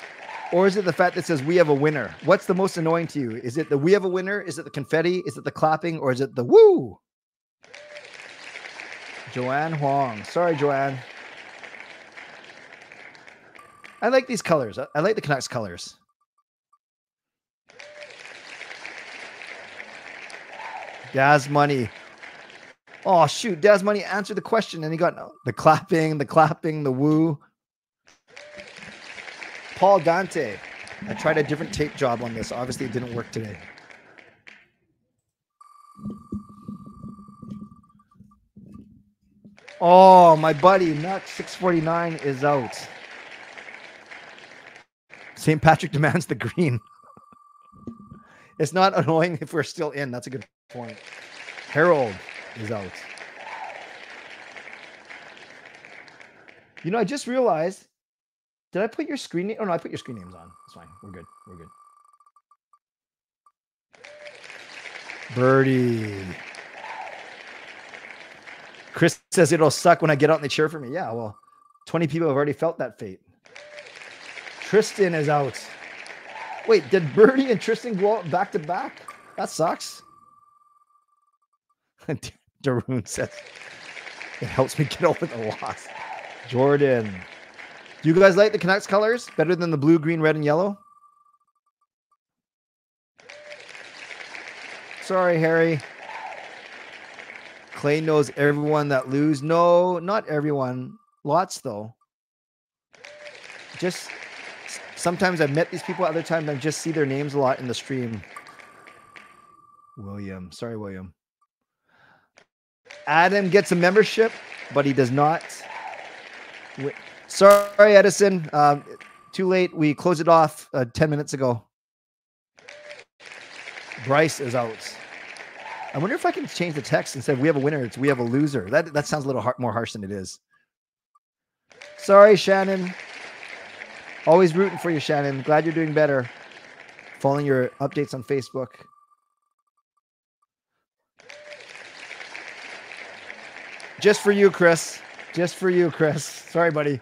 Or is it the fact that says, we have a winner? What's the most annoying to you? Is it the we have a winner? Is it the confetti? Is it the clapping? Or is it the woo? Joanne Huang. Sorry, Joanne. I like these colors. I like the Canucks colors. Dasmani. Oh, shoot. Dasmani answered the question, and he got the clapping, the woo. Paul Dante. I tried a different tape job on this. Obviously, it didn't work today. Oh, my buddy, Nut 649 is out. St. Patrick demands the green. It's not annoying if we're still in. That's a good point. Harold is out. You know, I just realized. Did I put your screen name? Oh, no, I put your screen names on. It's fine. We're good. We're good. Birdie. Chris says it'll suck when I get out in the chair for me. Yeah, well, 20 people have already felt that fate. Tristan is out. Wait, did Birdie and Tristan go out back to back? That sucks. Darun says it helps me get over the loss. Jordan. Do you guys like the Canucks colors better than the blue, green, red, and yellow? Sorry, Harry. Clay knows everyone that lose. No, not everyone. Lots, though. Just sometimes I've met these people. Other times I just see their names a lot in the stream. William. Sorry, William. Adam gets a membership, but he does not. Sorry, Edison. Too late. We closed it off 10 minutes ago. Bryce is out. I wonder if I can change the text and say we have a winner. It's we have a loser. That sounds a little more harsh than it is. Sorry, Shannon. Always rooting for you, Shannon. Glad you're doing better. Following your updates on Facebook. Just for you, Chris. Just for you, Chris. Sorry, buddy.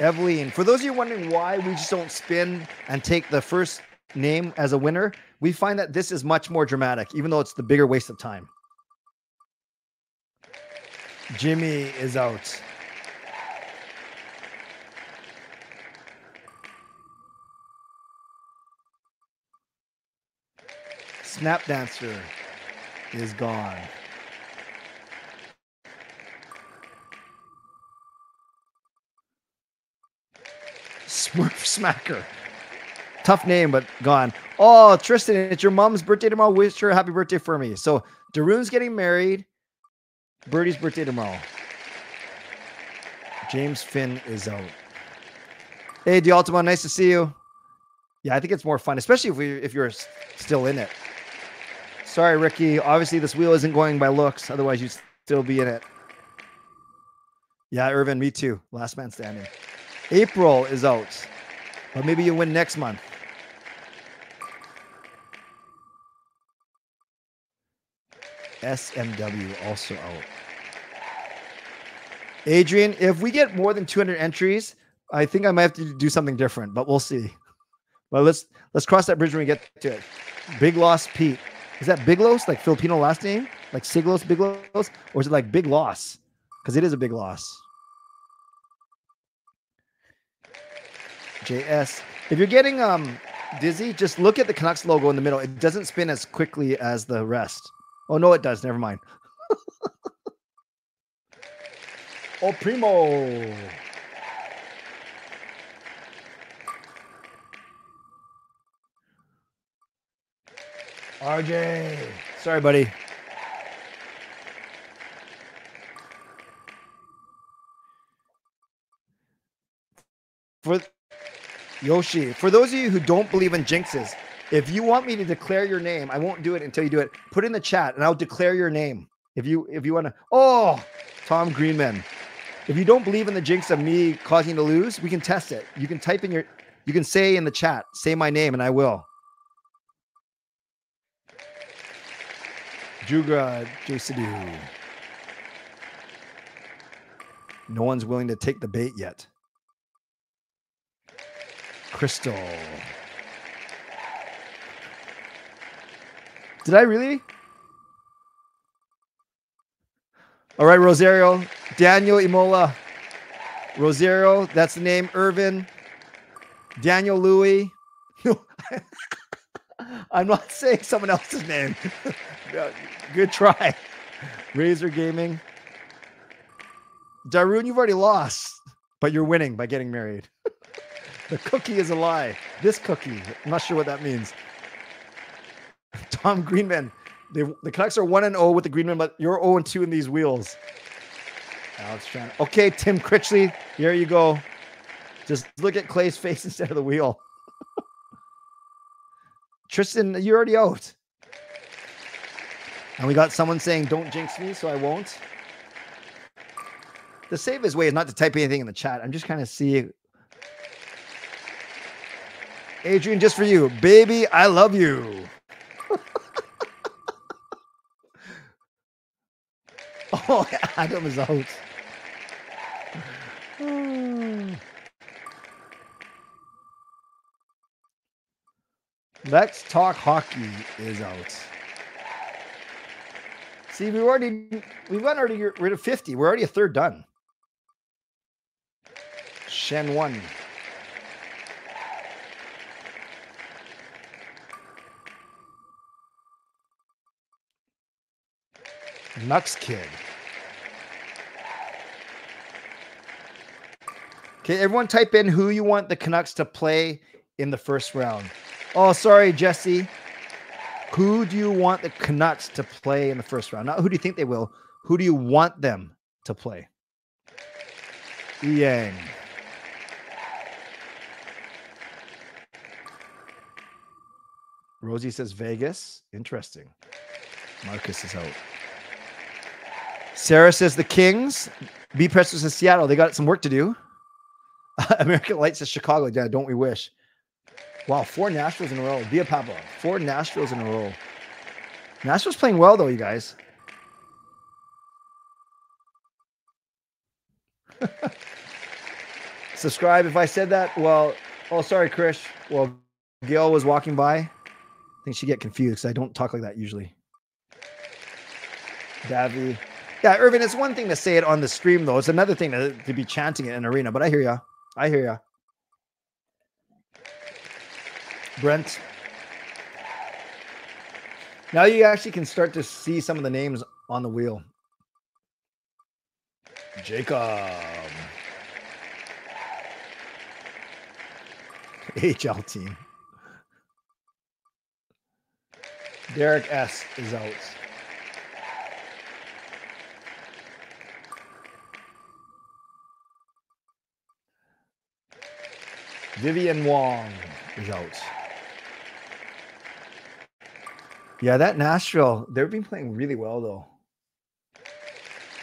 Eveline. For those of you wondering why we just don't spin and take the first name as a winner, we find that this is much more dramatic, even though it's the bigger waste of time. Jimmy is out. Snap Dancer is gone. Smurf Smacker. Tough name, but gone. Oh, Tristan, it's your mom's birthday tomorrow. Wish her a happy birthday for me. So Darun's getting married. Birdie's birthday tomorrow. James Finn is out. Hey, D'Altimo, nice to see you. Yeah, I think it's more fun, especially if you're still in it. Sorry, Ricky. Obviously, this wheel isn't going by looks. Otherwise, you'd still be in it. Yeah, Irvin, me too. Last man standing. April is out, but maybe you win next month. SMW also out. Adrian, if we get more than 200 entries, I think I might have to do something different, but we'll see. Well, let's cross that bridge when we get to it. Big Loss Pete. Is that Big Loss, like Filipino last name? Like Siglos, Big Loss? Or is it like Big Loss? Because it is a big loss. JS. If you're getting dizzy, just look at the Canucks logo in the middle. It doesn't spin as quickly as the rest. Oh, no, it does. Never mind. Oh, Primo. RJ. Sorry, buddy. For Yoshi, for those of you who don't believe in jinxes, if you want me to declare your name, I won't do it until you do it. Put in the chat and I'll declare your name. If you want to. Oh, Tom Greenman. If you don't believe in the jinx of me causing to lose, we can test it. You can type in your, you can say in the chat, say my name and I will. Juga Jason. No one's willing to take the bait yet. Crystal. Did I really? All right, Rosario. Daniel Imola. Rosario, that's the name. Irvin. Daniel Louis. No, I'm not saying someone else's name. Good try. Razor Gaming. Darun, you've already lost, but you're winning by getting married. The cookie is a lie. This cookie. I'm not sure what that means. Tom Greenman. The Canucks are 1-0 with the Greenman, but you're 0-2 in these wheels. Alex Shannon. Okay, Tim Critchley. Here you go. Just look at Clay's face instead of the wheel. Tristan, you're already out. And we got someone saying, don't jinx me, so I won't. The safest way is not to type anything in the chat. I'm just kind of seeing. Adrian, just for you. Baby, I love you. Oh, Adam is out. Let's Talk Hockey is out. See, we've already got rid of 50. We're already a third done. Shen one. Nux Kid. Okay, everyone type in who you want the Canucks to play in the first round. Oh, sorry, Jesse. Who do you want the Canucks to play in the first round? Not who do you think they will. Who do you want them to play? Yang. Rosie says Vegas. Interesting. Marcus is out. Sarah says the Kings. B. Preston says Seattle. They got some work to do. American Light says Chicago. Yeah, don't we wish. Wow, 4 Nashvilles in a row. Dia Pablo. 4 Nashvilles in a row. Nashville's playing well, though, you guys. Subscribe. If I said that, well, oh, sorry, Krish. Well, Gail was walking by. I think she'd get confused because I don't talk like that usually. Davi. Yeah, Irvin, it's one thing to say it on the stream, though. It's another thing to be chanting it in an arena, but I hear ya. I hear ya. Brent. Now you actually can start to see some of the names on the wheel. Jacob. HL team. Derek S. is out. Vivian Wong is out. Yeah, that Nashville, they've been playing really well, though.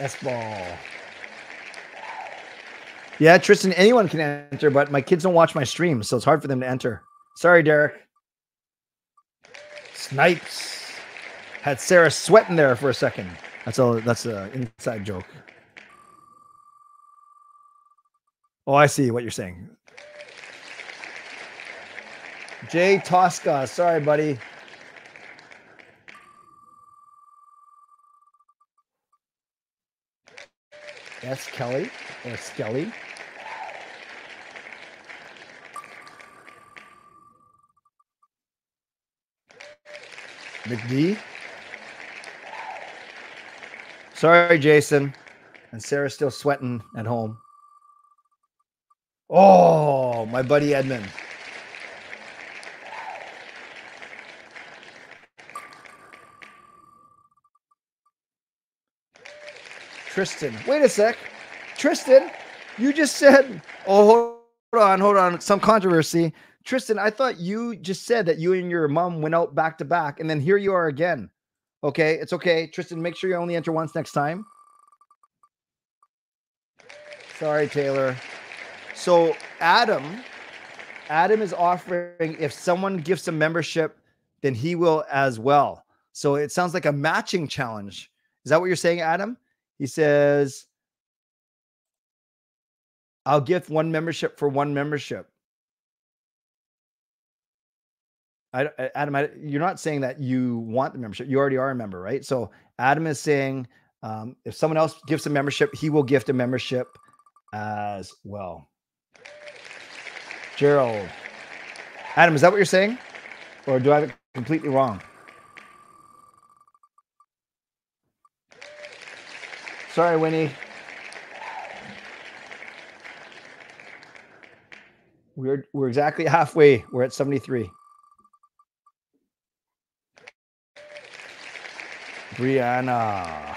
S-ball. Yeah, Tristan, anyone can enter, but my kids don't watch my streams, so it's hard for them to enter. Sorry, Derek. Snipes. Had Sarah sweating there for a second. That's all. That's an inside joke. Oh, I see what you're saying. Jay Tosca. Sorry, buddy. S. Kelly or Skelly. McD. Sorry, Jason. And Sarah's still sweating at home. Oh, my buddy Edmund. Tristan, wait a sec. Tristan, you just said, oh, hold on, some controversy. Tristan, I thought you just said that you and your mom went out back to back, and then here you are again. Okay, it's okay. Tristan, make sure you only enter once next time. Sorry, Taylor. So Adam is offering, if someone gives a membership, then he will as well. So it sounds like a matching challenge. Is that what you're saying, Adam? He says, I'll gift one membership for one membership. Adam, you're not saying that you want the membership. You already are a member, right? So Adam is saying if someone else gives a membership, he will gift a membership as well. Gerald. Adam, is that what you're saying? Or do I have it completely wrong? Sorry, Winnie. We're exactly halfway. We're at 73. Brianna.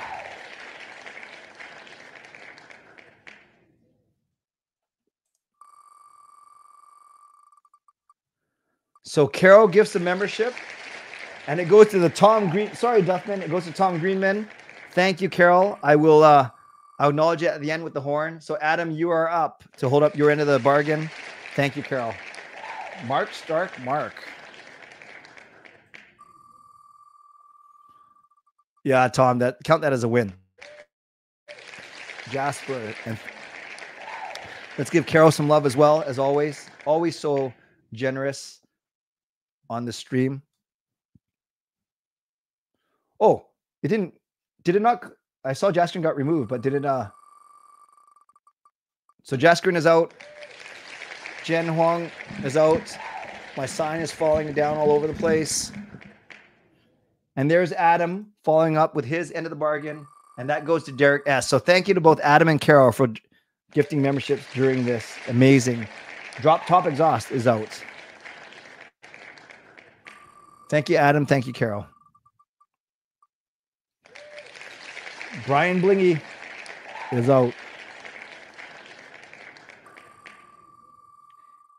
So Carol gifts a membership and it goes to the Tom Green. Sorry, Duffman. It goes to Tom Greenman. Thank you, Carol. I will acknowledge it at the end with the horn. So Adam, you are up to hold up your end of the bargain. Thank you, Carol. Mark Stark, Mark. Yeah, Tom, count that as a win. Jasper. And let's give Carol some love as well, as always. Always so generous on the stream. Oh, it didn't. Did it not? I saw Jaskaran got removed, but did it? So Jaskaran is out. Jen Huang is out. My sign is falling down all over the place. And there's Adam following up with his end of the bargain. And that goes to Derek S. So thank you to both Adam and Carol for gifting memberships during this amazing. Drop Top Exhaust is out. Thank you, Adam. Thank you, Carol. Brian Blingy is out.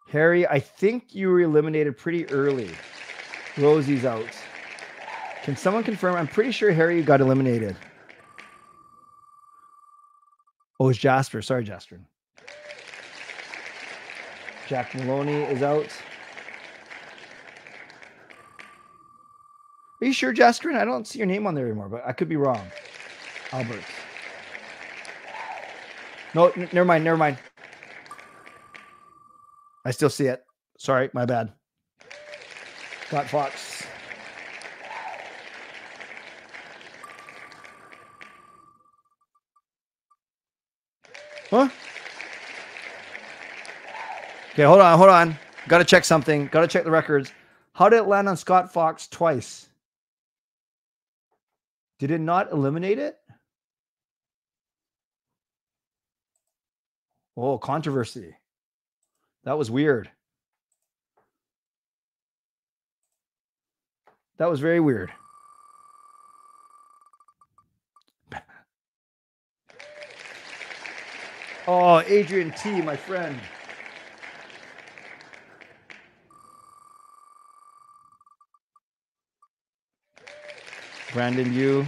Harry, I think you were eliminated pretty early. Rosie's out. Can someone confirm? I'm pretty sure Harry got eliminated. Oh, it's Jasper. Sorry, Jasper. Jack Maloney is out. Are you sure, Jasper? I don't see your name on there anymore, but I could be wrong. Albert. No, never mind. Never mind. I still see it. Sorry, my bad. Scott Fox. Huh? Okay, hold on, hold on. Got to check something. Got to check the records. How did it land on Scott Fox twice? Did it not eliminate it? Oh, controversy. That was weird. That was very weird. Oh, Adrian T, my friend. Brandon U.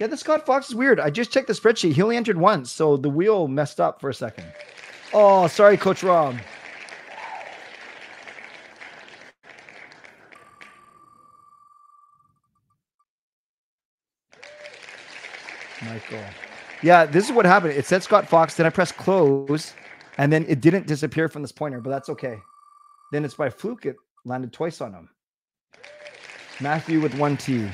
Yeah, the Scott Fox is weird. I just checked the spreadsheet. He only entered once, so the wheel messed up for a second. Oh, sorry, Coach Rob. Michael. Yeah, this is what happened. It said Scott Fox, then I pressed close, and then it didn't disappear from this pointer, but that's okay. Then it's by fluke. It landed twice on him. Matthew with one T.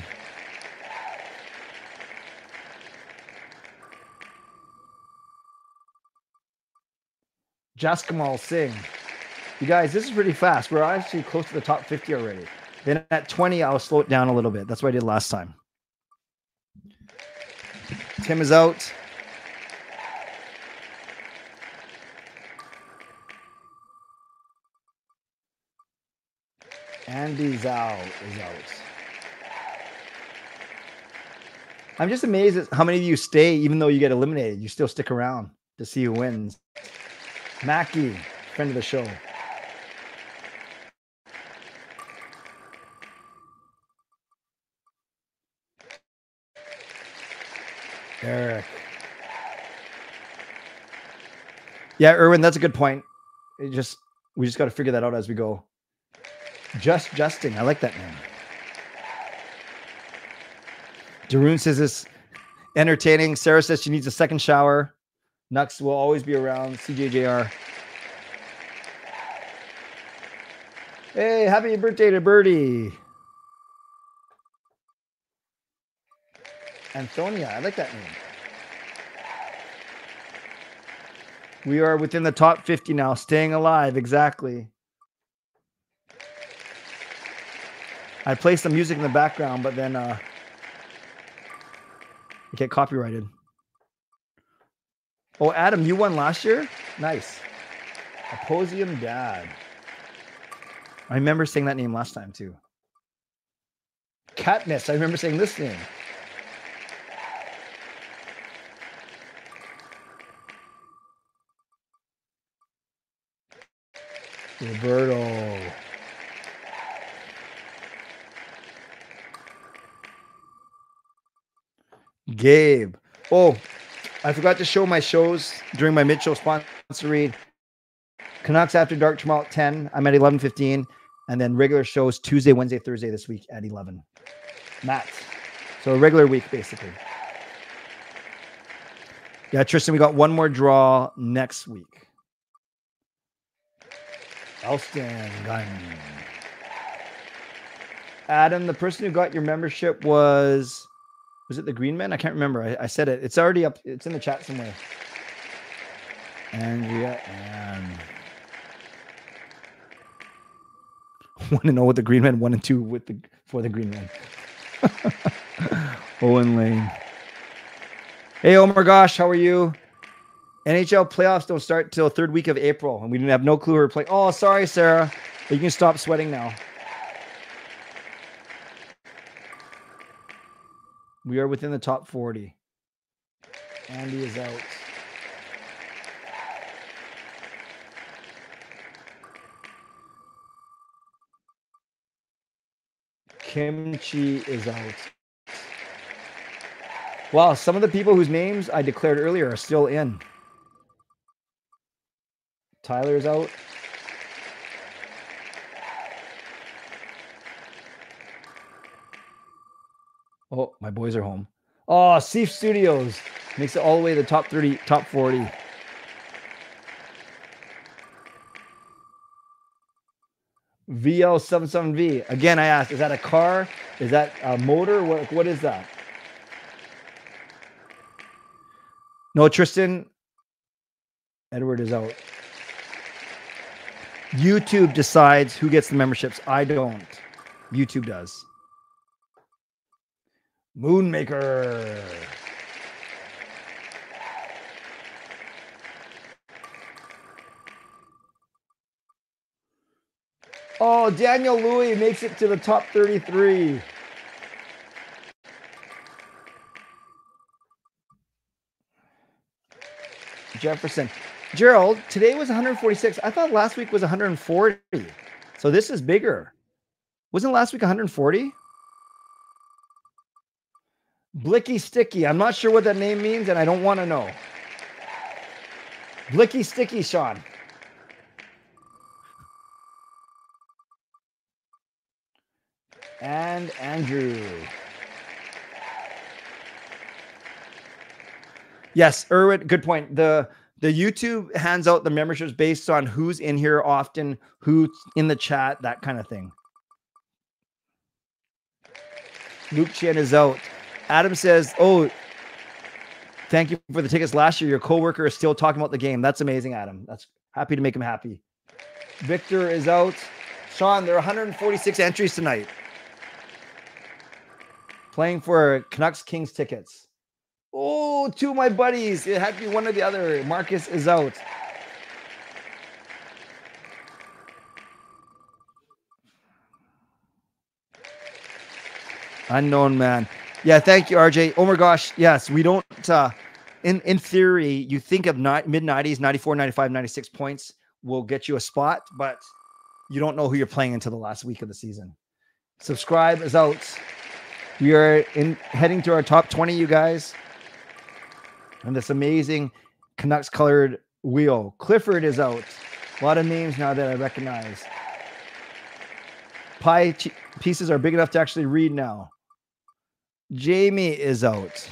Jaskamal Singh. You guys, this is pretty fast. We're actually close to the top 50 already. Then at 20, I'll slow it down a little bit. That's what I did last time. Tim is out. Andy Zhao is out. I'm just amazed at how many of you stay, even though you get eliminated. You still stick around to see who wins. Mackie, friend of the show. Eric. Yeah, Erwin, that's a good point. We just got to figure that out as we go. Just Justin, I like that name. Darun says entertaining. Sarah says she needs a second shower. Nux will always be around. CJJR. Hey, happy birthday to Birdie. Antonia, I like that name. We are within the top 50 now, staying alive. Exactly. I play some music in the background, but then I get copyrighted. Oh, Adam, you won last year? Nice. Opposium Dad. I remember saying that name last time, too. Katniss, I remember saying this name. Roberto. Gabe. Oh, I forgot to show my shows during my mid-show sponsor read. Canucks After Dark tomorrow at 10. I'm at 11:15. And then regular shows Tuesday, Wednesday, Thursday this week at 11. Matt. So a regular week, basically. Yeah, Tristan, we got one more draw next week. Elston Gun. Adam, the person who got your membership was it the Green Men? I can't remember. I said it. It's already up. It's in the chat somewhere. Andrea and 1-0 with the Green Men, 1-2 with for the Green Men. Owen Lane. Hey, oh my gosh, how are you? NHL playoffs don't start till third week of April, and we didn't have no clue who we were playing. Oh, sorry, Sarah. But you can stop sweating now. We are within the top 40. Andy is out. Kimchi is out. Wow, some of the people whose names I declared earlier are still in. Tyler's out. Oh, my boys are home. Oh, Seif Studios makes it all the way to the top 30, top 40. VL77V. Again, I asked, is that a car? Is that a motor? What is that? No, Tristan. Edward is out. YouTube decides who gets the memberships. I don't. YouTube does. Moonmaker. Oh, Daniel Louis makes it to the top 33. Jefferson. Gerald, today was 146. I thought last week was 140. So this is bigger. Wasn't last week 140? Blicky Sticky. I'm not sure what that name means, and I don't want to know. Blicky Sticky, Sean. And Andrew. Yes, Erwin, good point. The YouTube hands out the memberships based on who's in here often, who's in the chat, that kind of thing. Luke Chen is out. Adam says, oh, thank you for the tickets last year. Your coworker is still talking about the game. That's amazing, Adam. That's happy to make him happy. Victor is out. Sean, there are 146 entries tonight. Playing for Canucks Kings tickets. Oh, two of my buddies. It had to be one or the other. Marcus is out. Unknown man. Yeah, thank you, RJ. Oh my gosh. Yes, we don't. In theory, you think of mid-90s, 94, 95, 96 points will get you a spot, but you don't know who you're playing until the last week of the season. Subscribe is out. We are heading to our top 20, you guys. And this amazing Canucks colored wheel. Clifford is out. A lot of names now that I recognize. Pie pieces are big enough to actually read now. Jamie is out.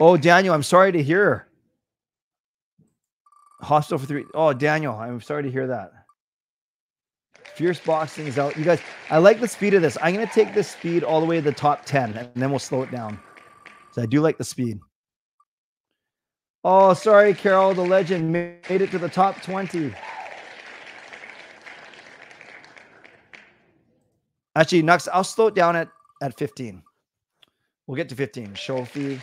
Oh, Daniel, I'm sorry to hear. Hostile for 3. Oh, Daniel, I'm sorry to hear that. Fierce boxing is out. You guys, I like the speed of this. I'm going to take this speed all the way to the top 10, and then we'll slow it down. So I do like the speed. Oh, sorry, Carol, the legend made it to the top 20. Actually, Nux, I'll slow it down at 15. We'll get to 15. Shofi.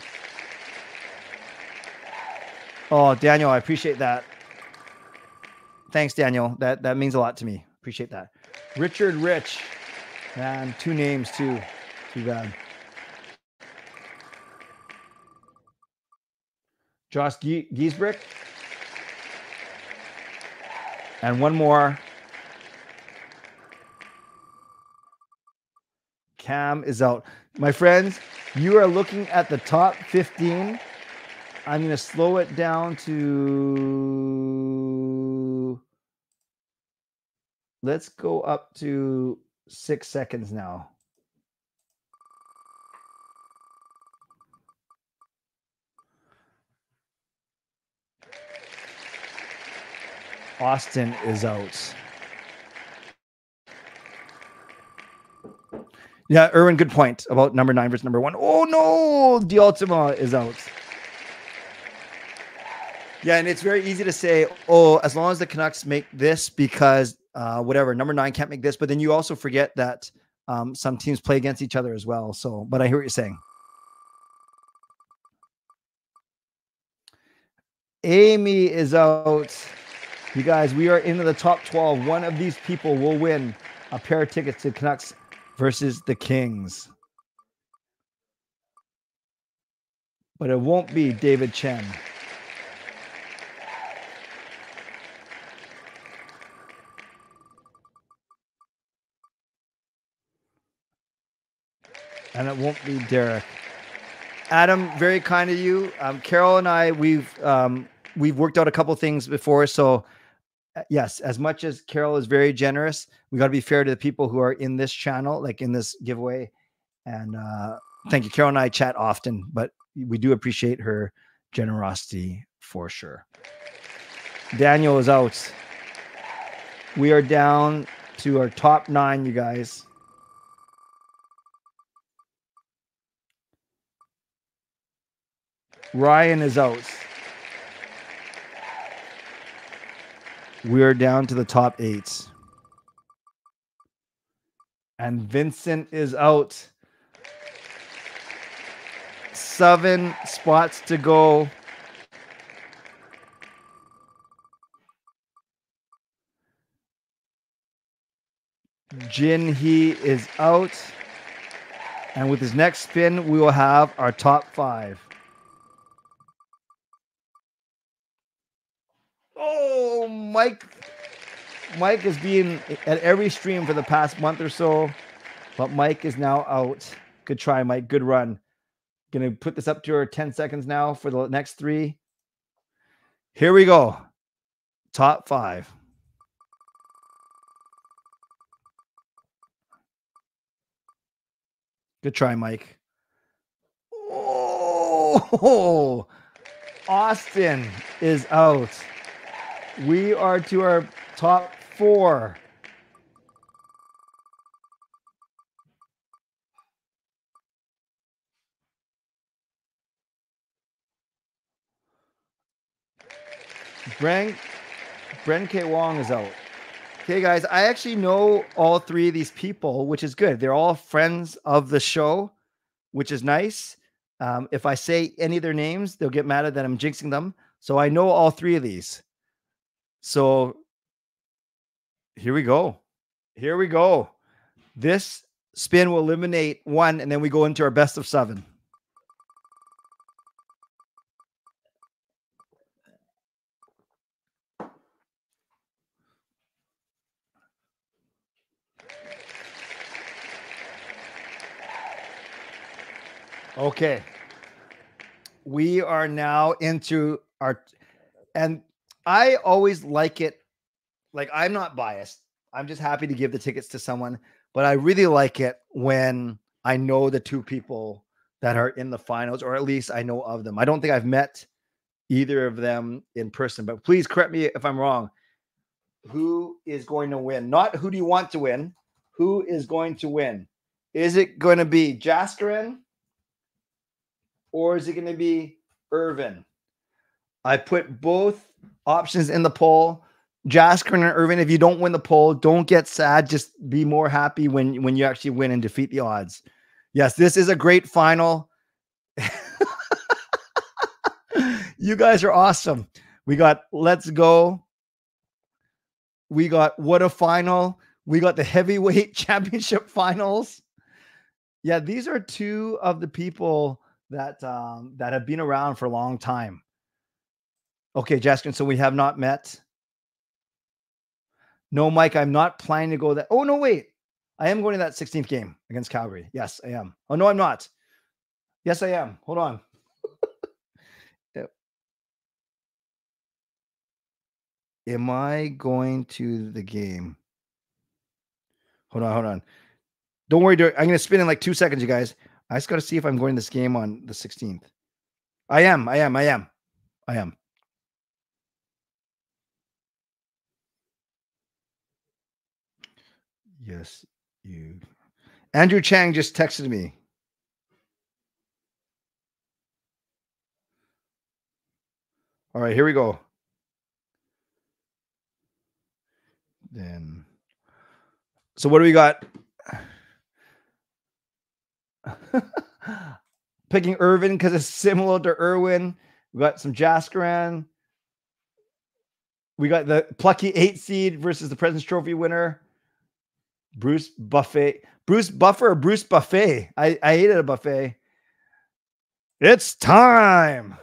Oh, Daniel, I appreciate that. Thanks, Daniel. That means a lot to me. Appreciate that. Richard Rich. Man, 2 names, too. Too bad. Josh Giesbrick. And one more. Cam is out. My friends, you are looking at the top 15. I'm going to slow it down to... Let's go up to 6 seconds now. Austin is out. Yeah, Erwin, good point about number 9 versus number 1. Oh, no! D'Ultima is out. Yeah, and it's very easy to say, oh, as long as the Canucks make this because whatever, number 9 can't make this. But then you also forget that some teams play against each other as well. So, but I hear what you're saying. Amy is out. You guys, we are into the top 12. One of these people will win a pair of tickets to Canucks versus the Kings. But it won't be David Chen. And it won't be Derek. Adam, very kind of you. Carol and I, we've worked out a couple things before. So yes, as much as Carol is very generous, we got to be fair to the people who are in this channel, like in this giveaway. And thank you. Carol and I chat often, but we do appreciate her generosity for sure. Daniel is out. We are down to our top 9, you guys. Ryan is out. We're down to the top 8. And Vincent is out. 7 spots to go. Jinhee is out. And with his next spin, we will have our top 5. Oh, Mike has been at every stream for the past month or so, but Mike is now out. Good try, Mike. Good run. Going to put this up to our 10 seconds now for the next 3. Here we go. Top 5. Good try, Mike. Oh, Austin is out. We are to our top 4. Bren K. Wong is out. Okay, guys, I actually know all 3 of these people, which is good. They're all friends of the show, which is nice. If I say any of their names, they'll get mad that I'm jinxing them. So I know all 3 of these. So here we go. Here we go. This spin will eliminate 1, and then we go into our best of 7. Okay. We are now into our... and I always like it. Like, I'm not biased. I'm just happy to give the tickets to someone, but I really like it when I know the 2 people that are in the finals, or at least I know of them. I don't think I've met either of them in person, but please correct me if I'm wrong. Who is going to win? Not who do you want to win. Who is going to win? Is it going to be Jaskaran or is it going to be Irvin? I put both options in the poll. Jaskaran and Irvin, if you don't win the poll, don't get sad. Just be more happy when you actually win and defeat the odds. Yes, this is a great final. You guys are awesome. We got Let's Go. We got What a Final. We got the Heavyweight Championship Finals. Yeah, these are two of the people that that have been around for a long time. Okay, Jaskaran, so we have not met. No, Mike, I'm not planning to go that. Oh, no, wait. I am going to that 16th game against Calgary. Yes, I am. Oh, no, I'm not. Yes, I am. Hold on. Am I going to the game? Hold on, hold on. Don't worry, I'm going to spin in like 2 seconds, you guys. I just got to see if I'm going to this game on the 16th. I am. Yes, you. Andrew Chang just texted me. All right, here we go. Then, so what do we got? Picking Irvin because it's similar to Irwin. We got some Jaskaran. We got the plucky 8 seed versus the President's Trophy winner, Bruce Buffet. Bruce Buffer or Bruce Buffet? I ate at a buffet. It's time.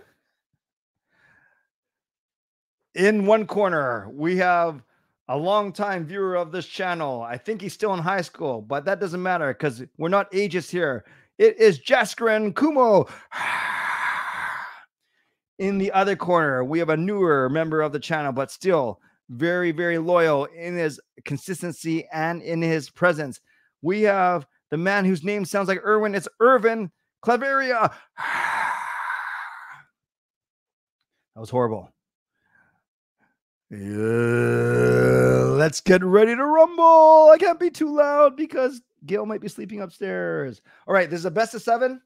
In one corner, we have a longtime viewer of this channel. I think he's still in high school, but that doesn't matter because we're not ageist here. It is Jaskaran Kumo. In the other corner, we have a newer member of the channel, but still very, very loyal in his consistency and in his presence. We have the man whose name sounds like Irwin. It's Irvin Claveria. That was horrible. Yeah, let's get ready to rumble. I can't be too loud because Gail might be sleeping upstairs. All right, this is a best of seven.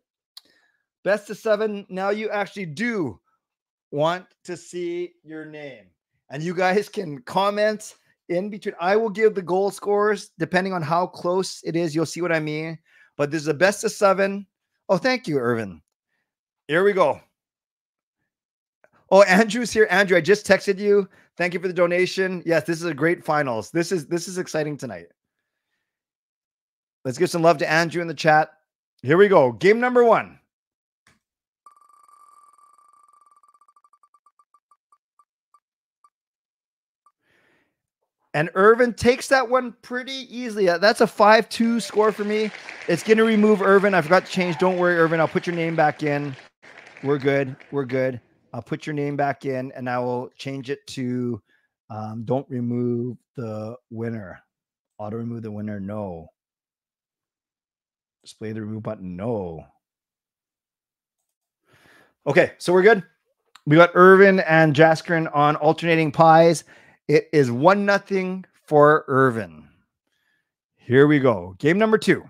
Best of seven. Now you actually do want to see your name. And you guys can comment in between. I will give the goal scores depending on how close it is. You'll see what I mean. But this is a best of seven. Oh, thank you, Irvin. Here we go. Oh, Andrew's here. Andrew, I just texted you. Thank you for the donation. Yes, this is a great finals. This is exciting tonight. Let's give some love to Andrew in the chat. Here we go. Game number one. And Irvin takes that one pretty easily. That's a 5-2 score for me. It's going to remove Irvin. I forgot to change. Don't worry, Irvin. I'll put your name back in. We're good. We're good. I'll put your name back in and I will change it to don't remove the winner. Auto remove the winner. No. Display the remove button. No. Okay. So we're good. We got Irvin and Jaskaran on alternating pies. It is 1-0 for Irvin. Here we go. Game number two.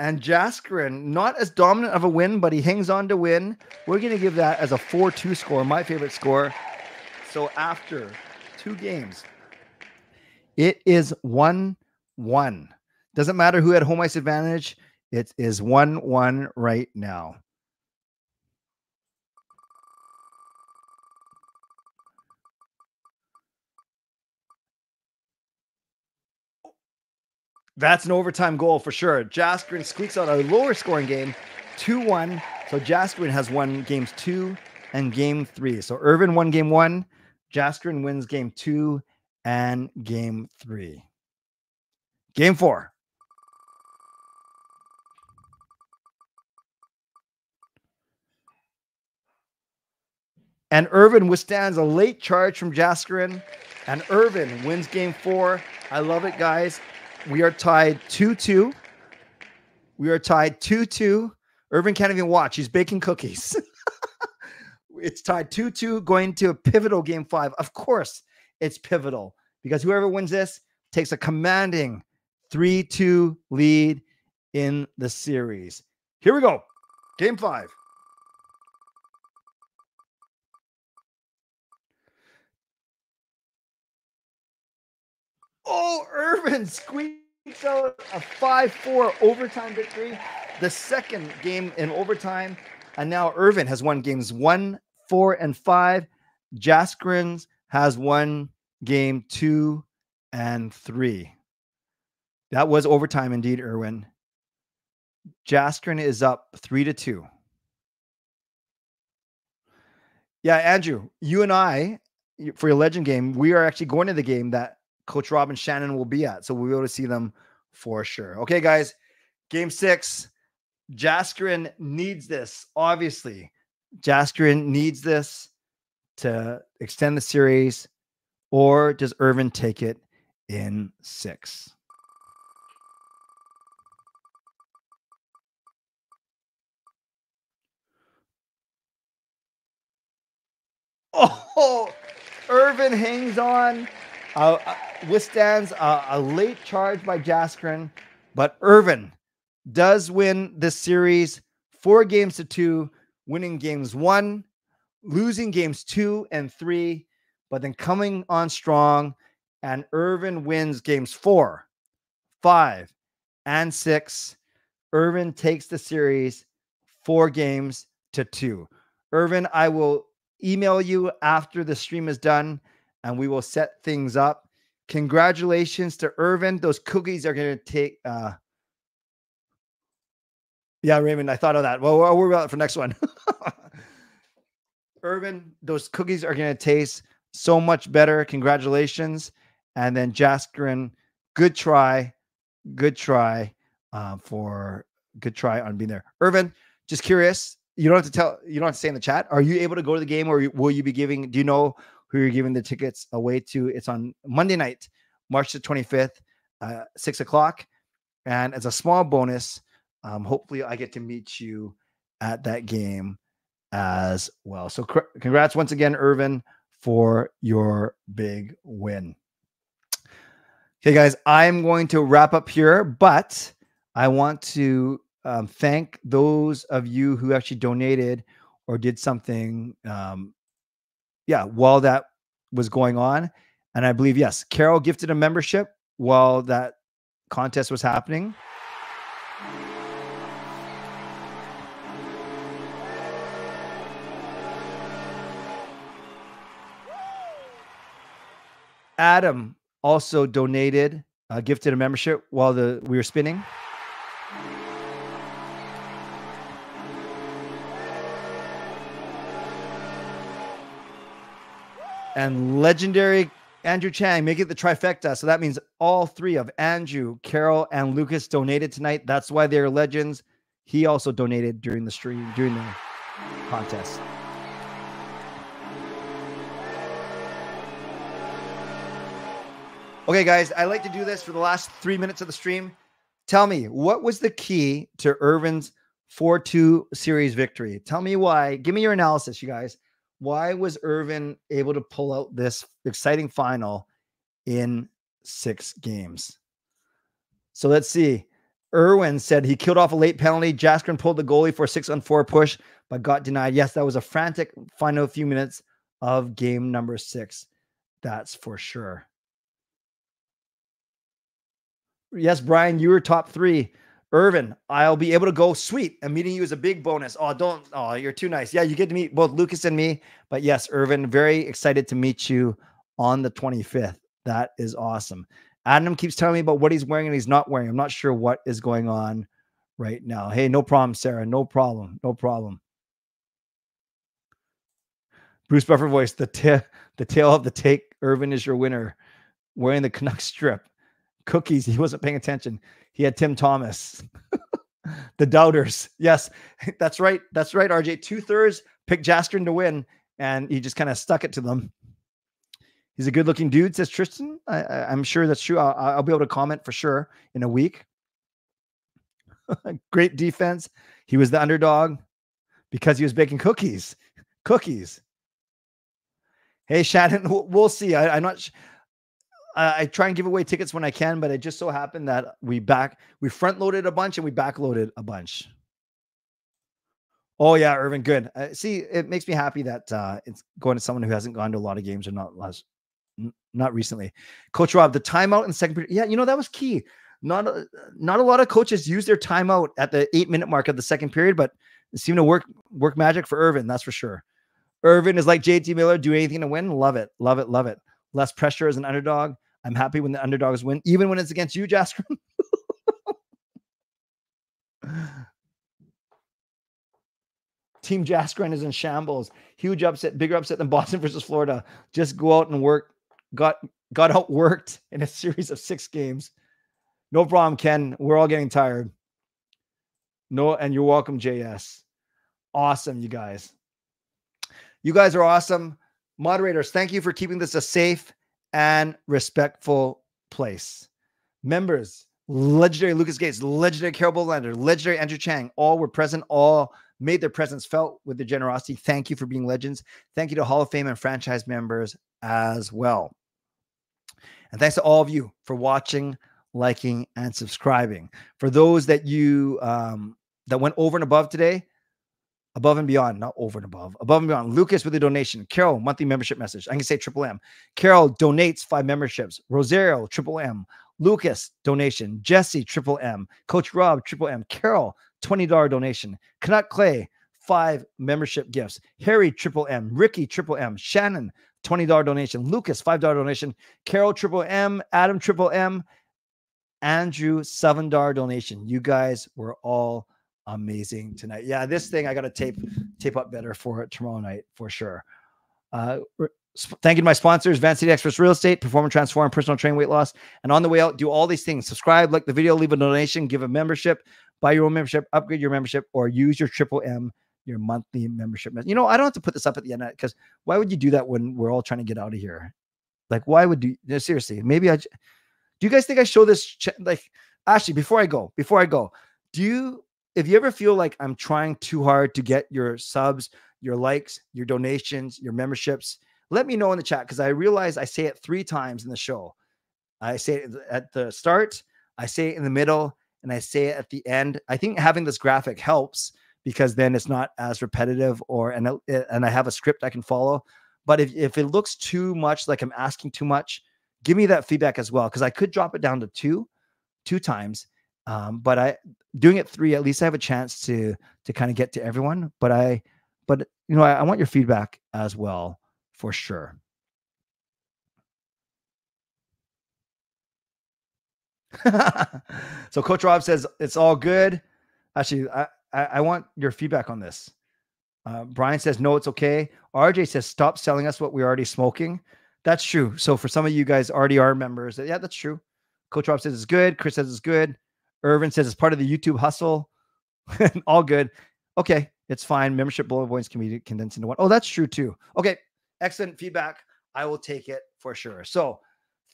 And Jaskaran, not as dominant of a win, but he hangs on to win. We're going to give that as a 4-2 score, my favorite score. So after two games, it is 1-1. Doesn't matter who had home ice advantage. It is 1-1 right now. That's an overtime goal for sure. Jaskaran squeaks out a lower scoring game, 2-1. So Jaskaran has won games 2 and game 3. So Irvin won game 1. Jaskaran wins game 2 and game 3. Game 4. And Irvin withstands a late charge from Jaskaran And Irvin wins game 4. I love it, guys. We are tied 2-2. We are tied 2-2. Irvin can't even watch. He's baking cookies. It's tied 2-2 going to a pivotal game 5. Of course it's pivotal because whoever wins this takes a commanding 3-2 lead in the series. Here we go. Game 5. Oh, Irvin squeaks out a 5-4 overtime victory. The second game in overtime. And now Irvin has won games 1, 4, and 5. Jaskaran has won game 2 and 3. That was overtime indeed, Irvin. Jaskaran is up 3-2. Yeah, Andrew, you and I, for your legend game, we are actually going to the game that Coach Rob and Shannon will be at. So we'll be able to see them for sure. Okay, guys, game 6. Jaskaran needs this, obviously. Jaskaran needs this to extend the series. Or does Irvin take it in 6? Oh, Irvin hangs on. Withstands a late charge by Jaskaran, but Irvin does win this series 4-2, winning games 1, losing games 2 and 3, but then coming on strong, and Irvin wins games 4, 5, and 6. Irvin takes the series 4-2. Irvin, I will email you after the stream is done, and we will set things up. Congratulations to Irvin. Those cookies are going to take... Yeah, Raymond, I thought of that. Well, we'll worry about it for next one. Irvin, those cookies are going to taste so much better. Congratulations. And then Jaskaran, good try. Good try on being there. Irvin, just curious. You don't have to tell. You don't have to say in the chat. Are you able to go to the game, or will you be giving... Do you know who you're giving the tickets away to? It's on Monday night, March the 25th, 6 o'clock. And as a small bonus, hopefully I get to meet you at that game as well. So congrats once again, Irvin, for your big win. Okay, guys, I'm going to wrap up here, but I want to thank those of you who actually donated or did something while that was going on. And I believe, yes, Carol gifted a membership while that contest was happening. Adam also donated, gifted a membership while we were spinning. And legendary Andrew Chang, make it the trifecta. So that means all three of Andrew, Carol, and Lucas donated tonight. That's why they're legends. He also donated during the stream, during the contest. Okay, guys, I like to do this for the last 3 minutes of the stream. Tell me, what was the key to Irvin's 4-2 series victory? Tell me why. Give me your analysis, you guys. Why was Irvin able to pull out this exciting final in 6 games? So let's see. Irvin said he killed off a late penalty. Jaskaran pulled the goalie for a 6-on-4 push, but got denied. Yes, that was a frantic final few minutes of game number 6. That's for sure. Yes, Brian, you were top 3. Irvin, I'll be able to go. Sweet. And meeting you is a big bonus. Oh, don't. Oh, you're too nice. Yeah, you get to meet both Lucas and me. But yes, Irvin, very excited to meet you on the 25th. That is awesome. Adam keeps telling me about what he's wearing and he's not wearing. I'm not sure what is going on right now. Hey, no problem, Sarah. No problem. No problem. Bruce Buffer voice, the tail of the take. Irvin is your winner. Wearing the Canuck strip. Cookies. He wasn't paying attention. He had Tim Thomas. The doubters. Yes, that's right. That's right, RJ. 2/3 picked Jaskaran to win, and he just kind of stuck it to them. He's a good-looking dude, says Tristan. I'm sure that's true. I'll be able to comment for sure in a week. Great defense. He was the underdog because he was baking cookies. Cookies. Hey, Shannon, we'll see. I try and give away tickets when I can, but it just so happened that we front loaded a bunch and we back loaded a bunch. Oh yeah, Irvin, good. See, it makes me happy that it's going to someone who hasn't gone to a lot of games or not recently. Coach Rob, the timeout in the second period. Yeah, you know that was key. Not a lot of coaches use their timeout at the 8-minute mark of the second period, but it seemed to work magic for Irvin. That's for sure. Irvin is like JT Miller, do anything to win. Love it, love it, love it. Less pressure as an underdog. I'm happy when the underdogs win, even when it's against you, Jaskaran. Team Jaskaran is in shambles. Huge upset, bigger upset than Boston versus Florida. Just go out and work. Got outworked in a series of 6 games. No problem, Ken. We're all getting tired. No, and you're welcome, JS. Awesome, you guys. You guys are awesome. Moderators, thank you for keeping this a safe and respectful place. Members, legendary Lucas Gates, legendary Carol Bovenlander, legendary Andrew Chang, all were present, all made their presence felt with their generosity. Thank you for being legends. Thank you to Hall of Fame and franchise members as well. And thanks to all of you for watching, liking, and subscribing. For those that you that went over and above today, above and beyond, not over and above and beyond. Lucas with a donation. Carol, monthly membership message. I can say Triple M. Carol donates 5 memberships. Rosario, Triple M. Lucas, donation. Jesse, Triple M. Coach Rob, Triple M. Carol, $20 donation. Canuck Clay, 5 membership gifts. Harry, Triple M. Ricky, Triple M. Shannon, $20 donation. Lucas, $5 donation. Carol, Triple M. Adam, Triple M. Andrew, $7 donation. You guys were all amazing tonight. Yeah, this thing I got to tape up better for it tomorrow night for sure. Thanking my sponsors, Van City Express Real Estate, Perform and Transform, Personal Train, Weight Loss. And on the way out, do all these things. Subscribe, like the video, leave a donation, give a membership, buy your own membership, upgrade your membership, or use your Triple M, your monthly membership. You know, I don't have to put this up at the end because why would you do that when we're all trying to get out of here? Like, why would you? No, seriously, maybe I... Do you guys think I show this? Like, actually, before I go, do you... If you ever feel like I'm trying too hard to get your subs, your likes, your donations, your memberships, let me know in the chat because I realize I say it 3 times in the show. I say it at the start, I say it in the middle, and I say it at the end. I think having this graphic helps because then it's not as repetitive and I have a script I can follow. But if it looks too much like I'm asking too much, give me that feedback as well because I could drop it down to two times. But doing it 3, at least I have a chance to kind of get to everyone. But you know, I want your feedback as well for sure. So Coach Rob says it's all good. Actually, I want your feedback on this. Brian says no, it's okay. RJ says stop selling us what we're already smoking. That's true. So for some of you guys already are members, yeah, that's true. Coach Rob says it's good. Chris says it's good. Irvin says it's part of the YouTube hustle. All good. Okay, it's fine. Membership bullet points can be condensed into 1. Oh, that's true too. Okay, excellent feedback. I will take it for sure. So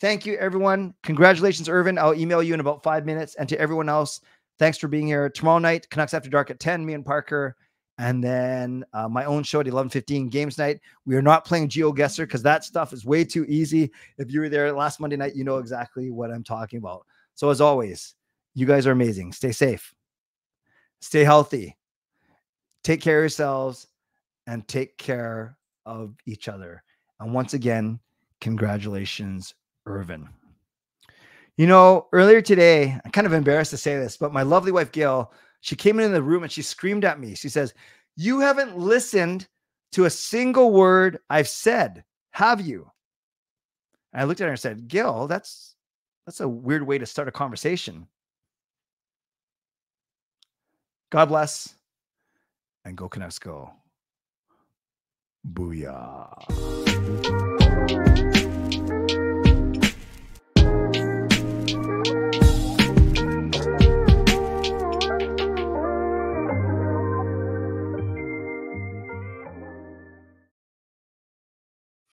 thank you, everyone. Congratulations, Irvin. I'll email you in about 5 minutes. And to everyone else, thanks for being here. Tomorrow night, Canucks After Dark at 10, me and Parker. And then my own show at 11:15, games night. We are not playing GeoGuessr because that stuff is way too easy. If you were there last Monday night, you know exactly what I'm talking about. So as always, you guys are amazing. Stay safe. Stay healthy. Take care of yourselves and take care of each other. And once again, congratulations, Irvin. You know, earlier today, I'm kind of embarrassed to say this, but my lovely wife, Gail, she came in the room and she screamed at me. She says, "You haven't listened to a single word I've said, have you?" And I looked at her and said, "Gail, that's a weird way to start a conversation." God bless, and go Canucks go. Booyah.